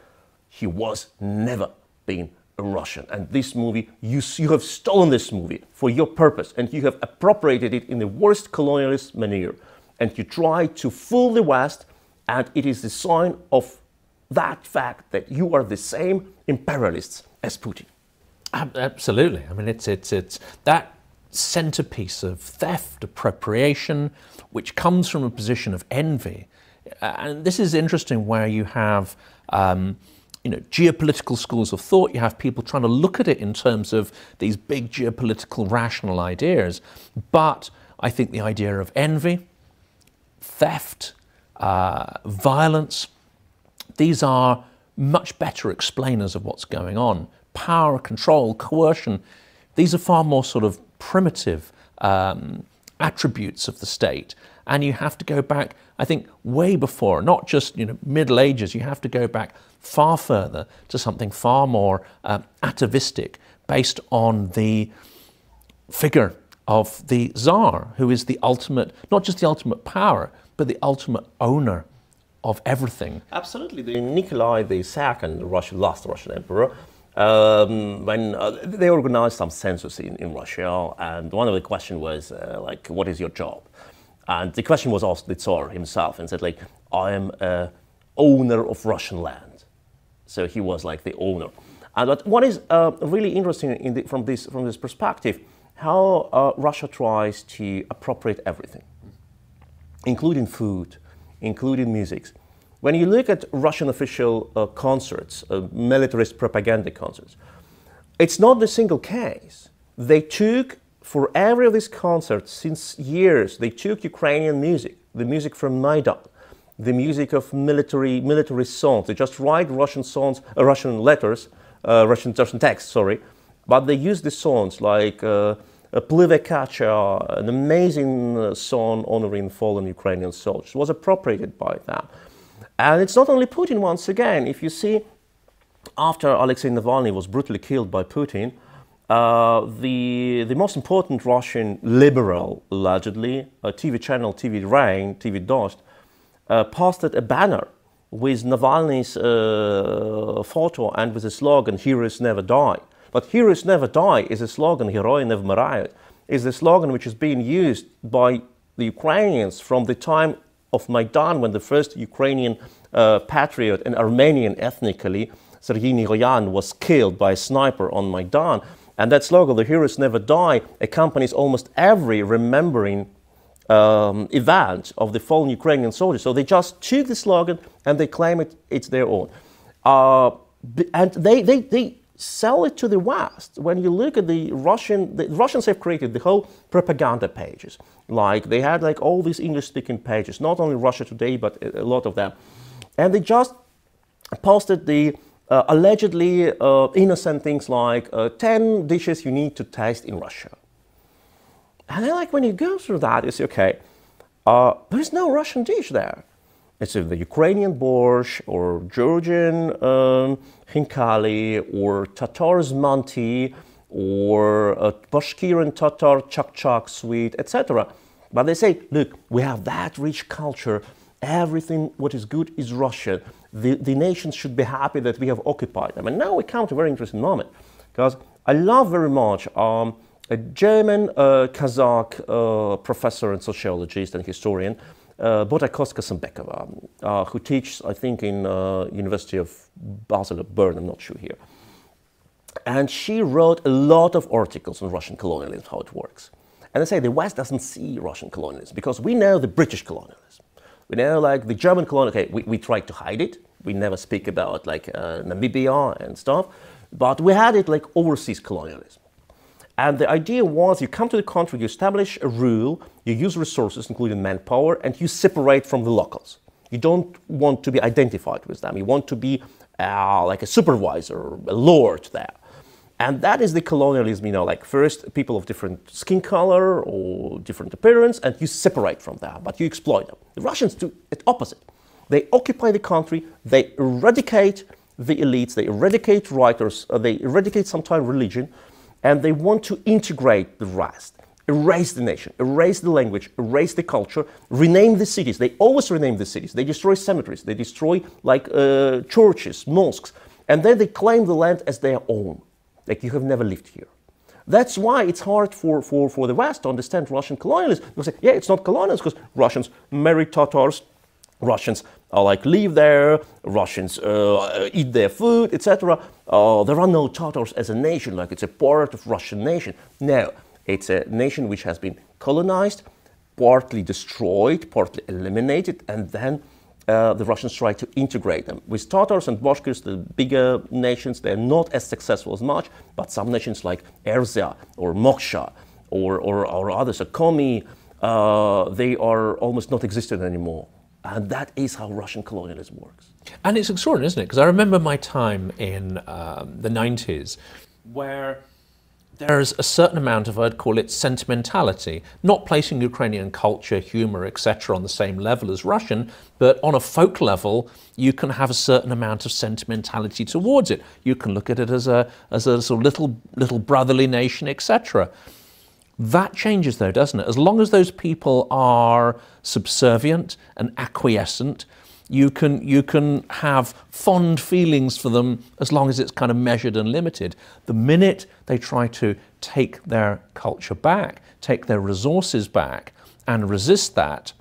he was never been a Russian. And this movie, you have stolen this movie for your purpose, and you have appropriated it in the worst colonialist manner. And you try to fool the West. And it is the sign of that fact that you are the same imperialists as Putin. Absolutely. I mean, it's that centerpiece of theft, appropriation, which comes from a position of envy. And this is interesting, where you have you know, geopolitical schools of thought. You have people trying to look at it in terms of these big geopolitical rational ideas. But I think the idea of envy, theft, violence, these are much better explainers of what's going on. Power, control, coercion, these are far more sort of primitive attributes of the state. And you have to go back, I think, way before, not just, you know, Middle Ages. You have to go back far further to something far more atavistic, based on the figure of the Tsar, who is the ultimate, not just the ultimate power, but the ultimate owner of everything. Absolutely. Nikolai II, last Russian emperor, when they organized some census in Russia, and one of the questions was, like, what is your job? And the question was asked the Tsar himself, and said, like, I am a owner of Russian land. So he was like the owner. And but what is really interesting in the, from this perspective, how Russia tries to appropriate everything, including food, including music. When you look at Russian official concerts, militarist propaganda concerts, it's not the single case. They took, for every of these concerts, since years, they took Ukrainian music, the music from Maidan, the music of military songs. They just write Russian songs, Russian letters, Russian text, sorry, but they use the songs like Plivekacha, an amazing song honoring fallen Ukrainian soldiers. It was appropriated by them. And it's not only Putin, once again. If you see, after Alexei Navalny was brutally killed by Putin, the most important Russian liberal, allegedly, TV channel, TV Rain, TV Dost, posted a banner with Navalny's photo and with a slogan, "Heroes never die." But "Heroes never die" is a slogan, "Heroi ne vmirayut," is the slogan which is being used by the Ukrainians from the time of Maidan, when the first Ukrainian patriot and Armenian ethnically, Sergej was killed by a sniper on Maidan. And that slogan, "The Heroes Never Die," accompanies almost every remembering event of the fallen Ukrainian soldiers. So they just took the slogan and they claim it's their own. And they sell it to the West. When you look at the Russians have created the whole propaganda pages. Like, they had like all these English-speaking pages, not only Russia Today, but a lot of them. And they just posted the allegedly innocent things like 10 dishes you need to taste in Russia. And then, like, when you go through that, you say, okay, there's no Russian dish there. It's the Ukrainian borscht, or Georgian hinkali, or Tatar's manti, or Bashkiran Tatar chak-chak sweet, etc. But they say, look, we have that rich culture. Everything what is good is Russian. The nations should be happy that we have occupied them. And now we come to a very interesting moment, because I love very much a German Kazakh professor and sociologist and historian, Botakoska Sambekova, who teaches, I think, in University of Basel or Bern, I'm not sure here. And she wrote a lot of articles on Russian colonialism, how it works. And they say the West doesn't see Russian colonialism, because we know the British colonialism. We know, like, the German colonialism, okay, we tried to hide it. We never speak about, like, Namibia and stuff. But we had it, like, overseas colonialism. And the idea was, you come to the country, you establish a rule, you use resources, including manpower, and you separate from the locals. You don't want to be identified with them. You want to be, like, a supervisor, a lord there. And that is the colonialism, you know, like, first people of different skin color or different appearance, and you separate from them, but you exploit them. The Russians do it opposite. They occupy the country, they eradicate the elites, they eradicate writers, they eradicate sometimes religion, and they want to integrate the rest, erase the nation, erase the language, erase the culture, rename the cities. They always rename the cities. They destroy cemeteries, they destroy, like, churches, mosques, and then they claim the land as their own. Like, you have never lived here. That's why it's hard for the West to understand Russian colonialism. Because, yeah, it's not colonialism, because Russians marry Tatars, Russians, like, live there, Russians eat their food, etc. oh, there are no Tatars as a nation, like it's a part of Russian nation. No, it's a nation which has been colonized, partly destroyed, partly eliminated, and then the Russians try to integrate them. With Tatars and Bashkirs, the bigger nations, they're not as successful as much, but some nations like Erzya or Moksha or others, Komi, they are almost not existent anymore. And that is how Russian colonialism works. And it's extraordinary, isn't it? Because I remember my time in the 90s, where there's a certain amount of, I'd call it, sentimentality, not placing Ukrainian culture, humor, etc. on the same level as Russian, but on a folk level, you can have a certain amount of sentimentality towards it. You can look at it as a sort of little brotherly nation, etc. That changes though, doesn't it? As long as those people are subservient and acquiescent, you can have fond feelings for them as long as it's kind of measured and limited. The minute they try to take their culture back, take their resources back and resist that,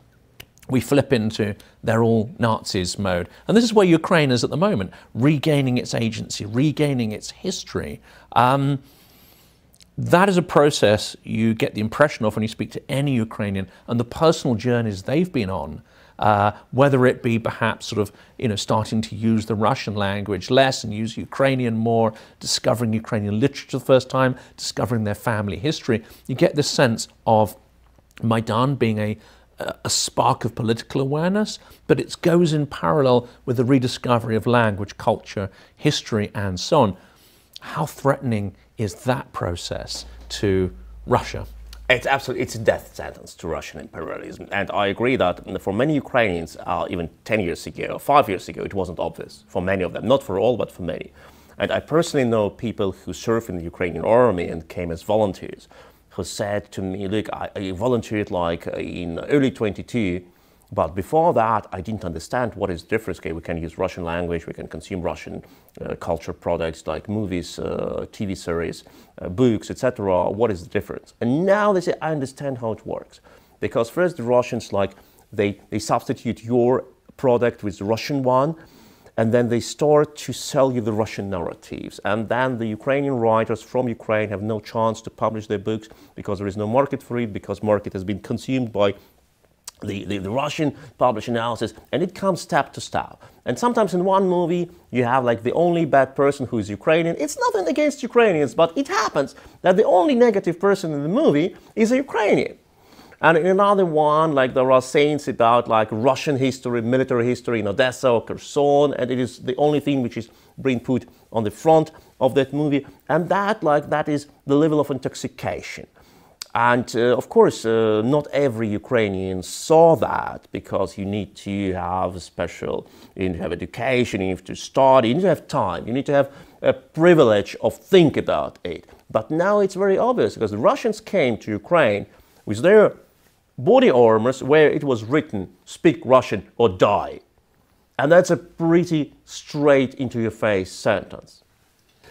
we flip into they're all Nazis mode. And this is where Ukraine is at the moment, regaining its agency, regaining its history. That is a process you get the impression of when you speak to any Ukrainian and the personal journeys they've been on, whether it be perhaps sort of, starting to use the Russian language less and use Ukrainian more, discovering Ukrainian literature for the first time, discovering their family history. You get this sense of Maidan being a spark of political awareness, but it goes in parallel with the rediscovery of language, culture, history, and so on. How threatening is that process to Russia? It's a death sentence to Russian imperialism. And I agree that for many Ukrainians, even 10 years ago, or 5 years ago, it wasn't obvious for many of them, not for all, but for many. And I personally know people who served in the Ukrainian army and came as volunteers, who said to me, look, I volunteered like in early 22, but before that, I didn't understand what is the difference. Okay, we can use Russian language, we can consume Russian culture products like movies, TV series, books, etc. What is the difference? And now they say, I understand how it works. Because first the Russians, like, they substitute your product with the Russian one, and then they start to sell you the Russian narratives. And then the Ukrainian writers from Ukraine have no chance to publish their books because there is no market for it, because market has been consumed by the Russian publishing houses, and it comes step to step. And sometimes in one movie, you have like the only bad person who is Ukrainian. It's nothing against Ukrainians, but it happens that the only negative person in the movie is a Ukrainian. And in another one, like, there are sayings about like Russian history, military history in Odessa or Kherson, and it is the only thing which is being put on the front of that movie. And that, like, that is the level of intoxication. And of course, not every Ukrainian saw that, because you need to have a special, you need to have education, you need to study, you need to have time, you need to have a privilege of think about it. But now it's very obvious, because the Russians came to Ukraine with their body armors where it was written, speak Russian or die. And that's a pretty straight into your face sentence.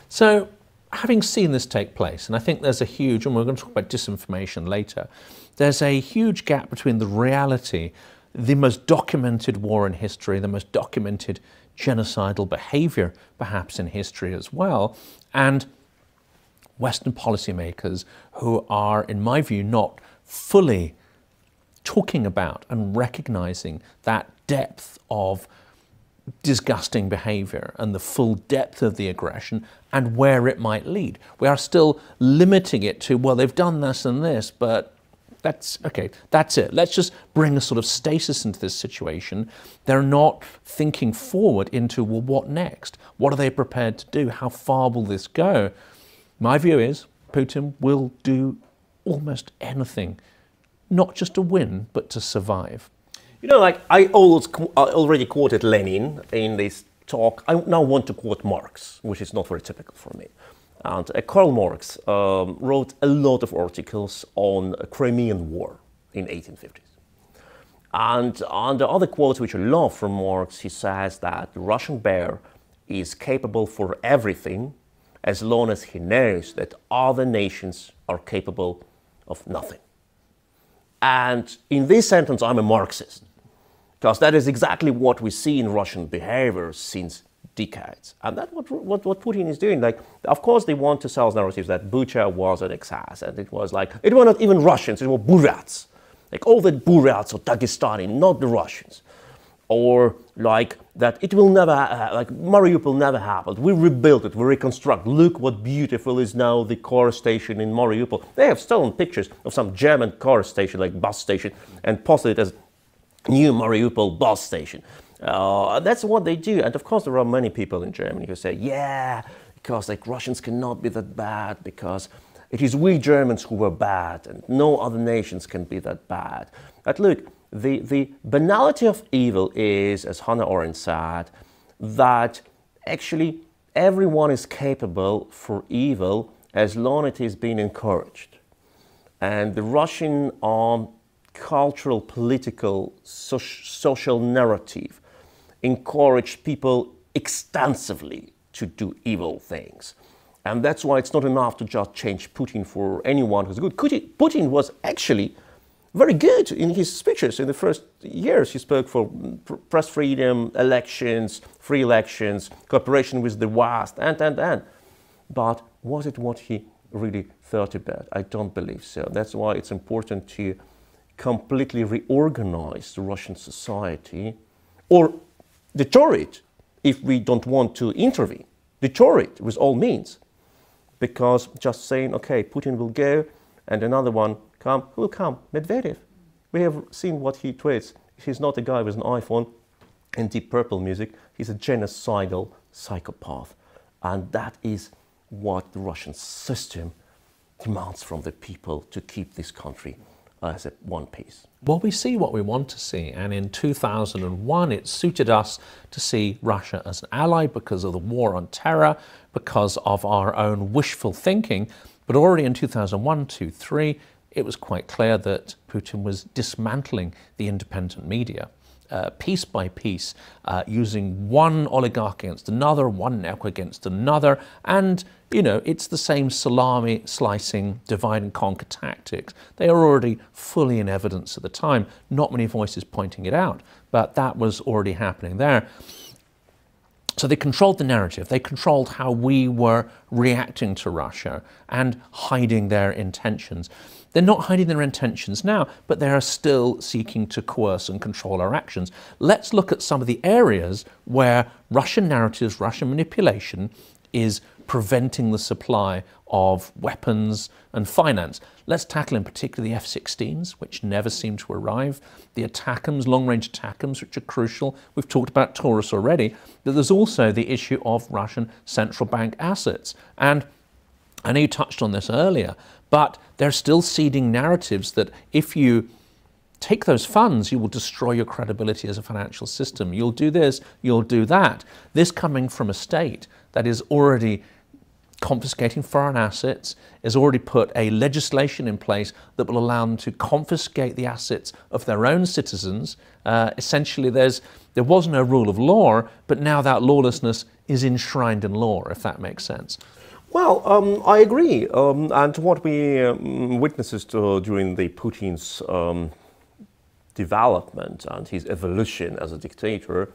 So, having seen this take place, and I think there's a huge, and we're going to talk about disinformation later, there's a huge gap between the reality, the most documented war in history, the most documented genocidal behavior perhaps in history as well, and Western policymakers who are, in my view, not fully talking about and recognizing that depth of disgusting behavior and the full depth of the aggression and where it might lead. We are still limiting it to, well, they've done this and this, but that's okay, that's it. Let's just bring a sort of stasis into this situation. They're not thinking forward into, well, what next? What are they prepared to do? How far will this go? My view is Putin will do almost anything, not just to win, but to survive. You know, like, I already quoted Lenin in this talk. I now want to quote Marx, which is not very typical for me. And Karl Marx wrote a lot of articles on the Crimean War in 1850s. And on the other quotes which I love from Marx, he says that the Russian bear is capable for everything as long as he knows that other nations are capable of nothing. And in this sentence, I'm a Marxist. Because that is exactly what we see in Russian behavior since decades. And that's what Putin is doing. Like, of course, they want to sell narratives that Bucha was an excess, and it was like, it were not even Russians, it were Burats. Like, all the Burats are Dagestani, not the Russians. Or like that it will never, like Mariupol never happened. We rebuilt it, we reconstruct. Look what beautiful is now the car station in Mariupol. They have stolen pictures of some German car station, like bus station, and posted it as new Mariupol bus station. That's what they do. And of course, there are many people in Germany who say, yeah, because like Russians cannot be that bad, because it is we Germans who were bad, and no other nations can be that bad. But look, the banality of evil is, as Hannah Arendt said, that actually everyone is capable for evil as long as it is being encouraged. And the Russian cultural, political, social narrative encouraged people extensively to do evil things. And that's why it's not enough to just change Putin for anyone who's good. Putin was actually very good in his speeches. In the first years, he spoke for press freedom, elections, free elections, cooperation with the West, and. But was it what he really thought about? I don't believe so. That's why it's important to completely reorganize the Russian society, or deter it if we don't want to intervene. Deter it with all means. Because just saying, okay, Putin will go, and another one come, who will come? Medvedev. We have seen what he tweets. He's not a guy with an iPhone and Deep Purple music. He's a genocidal psychopath. And that is what the Russian system demands from the people to keep this country as a one piece. Well, we see what we want to see, and in 2001 it suited us to see Russia as an ally because of the war on terror, because of our own wishful thinking. But already in 2001, 2, 3, it was quite clear that Putin was dismantling the independent media, piece by piece, using one oligarch against another, one network against another, and, you know, it's the same salami slicing, divide and conquer tactics. They are already fully in evidence at the time, not many voices pointing it out, but that was already happening there. So they controlled the narrative, they controlled how we were reacting to Russia and hiding their intentions. They're not hiding their intentions now, but they are still seeking to coerce and control our actions. Let's look at some of the areas where Russian narratives, Russian manipulation is preventing the supply of weapons and finance. Let's tackle in particular the F-16s, which never seem to arrive, the ATACMS, long-range ATACMS, which are crucial. We've talked about Taurus already, but there's also the issue of Russian central bank assets. And I know you touched on this earlier, but they're still seeding narratives that if you take those funds, you will destroy your credibility as a financial system. You'll do this, you'll do that. This coming from a state that is already confiscating foreign assets, has already put a legislation in place that will allow them to confiscate the assets of their own citizens. Essentially, there was no rule of law, but now that lawlessness is enshrined in law, if that makes sense. Well, I agree. And what we witnessed during the Putin's development and his evolution as a dictator,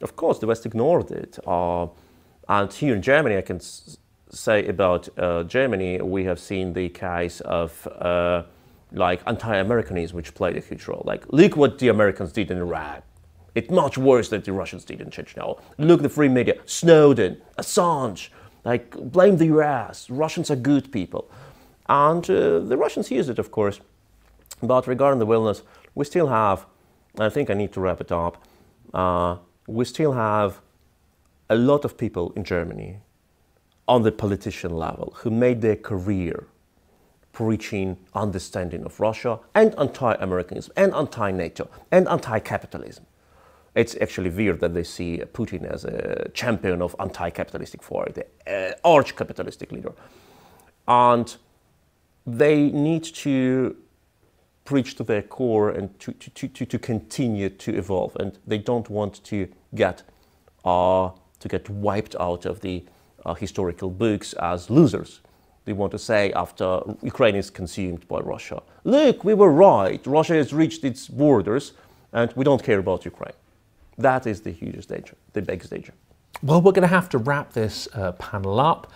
of course, the West ignored it. And here in Germany, I can say about Germany, we have seen the case of like anti-Americanism, which played a huge role. Like, look what the Americans did in Iraq. It's much worse than the Russians did in Chechnya. Look at the free media, Snowden, Assange. Like, blame the US. Russians are good people. And the Russians used it, of course. But regarding the wilderness, we still have, I think I need to wrap it up, we still have a lot of people in Germany on the politician level who made their career preaching understanding of Russia and anti-Americanism and anti-NATO and anti-capitalism. It's actually weird that they see Putin as a champion of anti-capitalistic foe, the arch-capitalistic leader. And they need to preach to their core and to continue to evolve. And they don't want to get wiped out of the historical books as losers. They want to say, after Ukraine is consumed by Russia, look, we were right, Russia has reached its borders, and we don't care about Ukraine. That is the biggest danger. Well, we're going to have to wrap this panel up.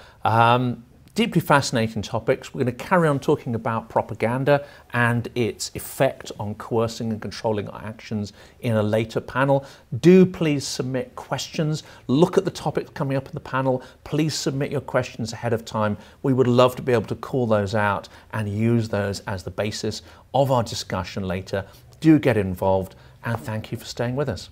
Deeply fascinating topics. We're going to carry on talking about propaganda and its effect on coercing and controlling our actions in a later panel. Do please submit questions. Look at the topics coming up in the panel. Please submit your questions ahead of time. We would love to be able to call those out and use those as the basis of our discussion later. Do get involved, and thank you for staying with us.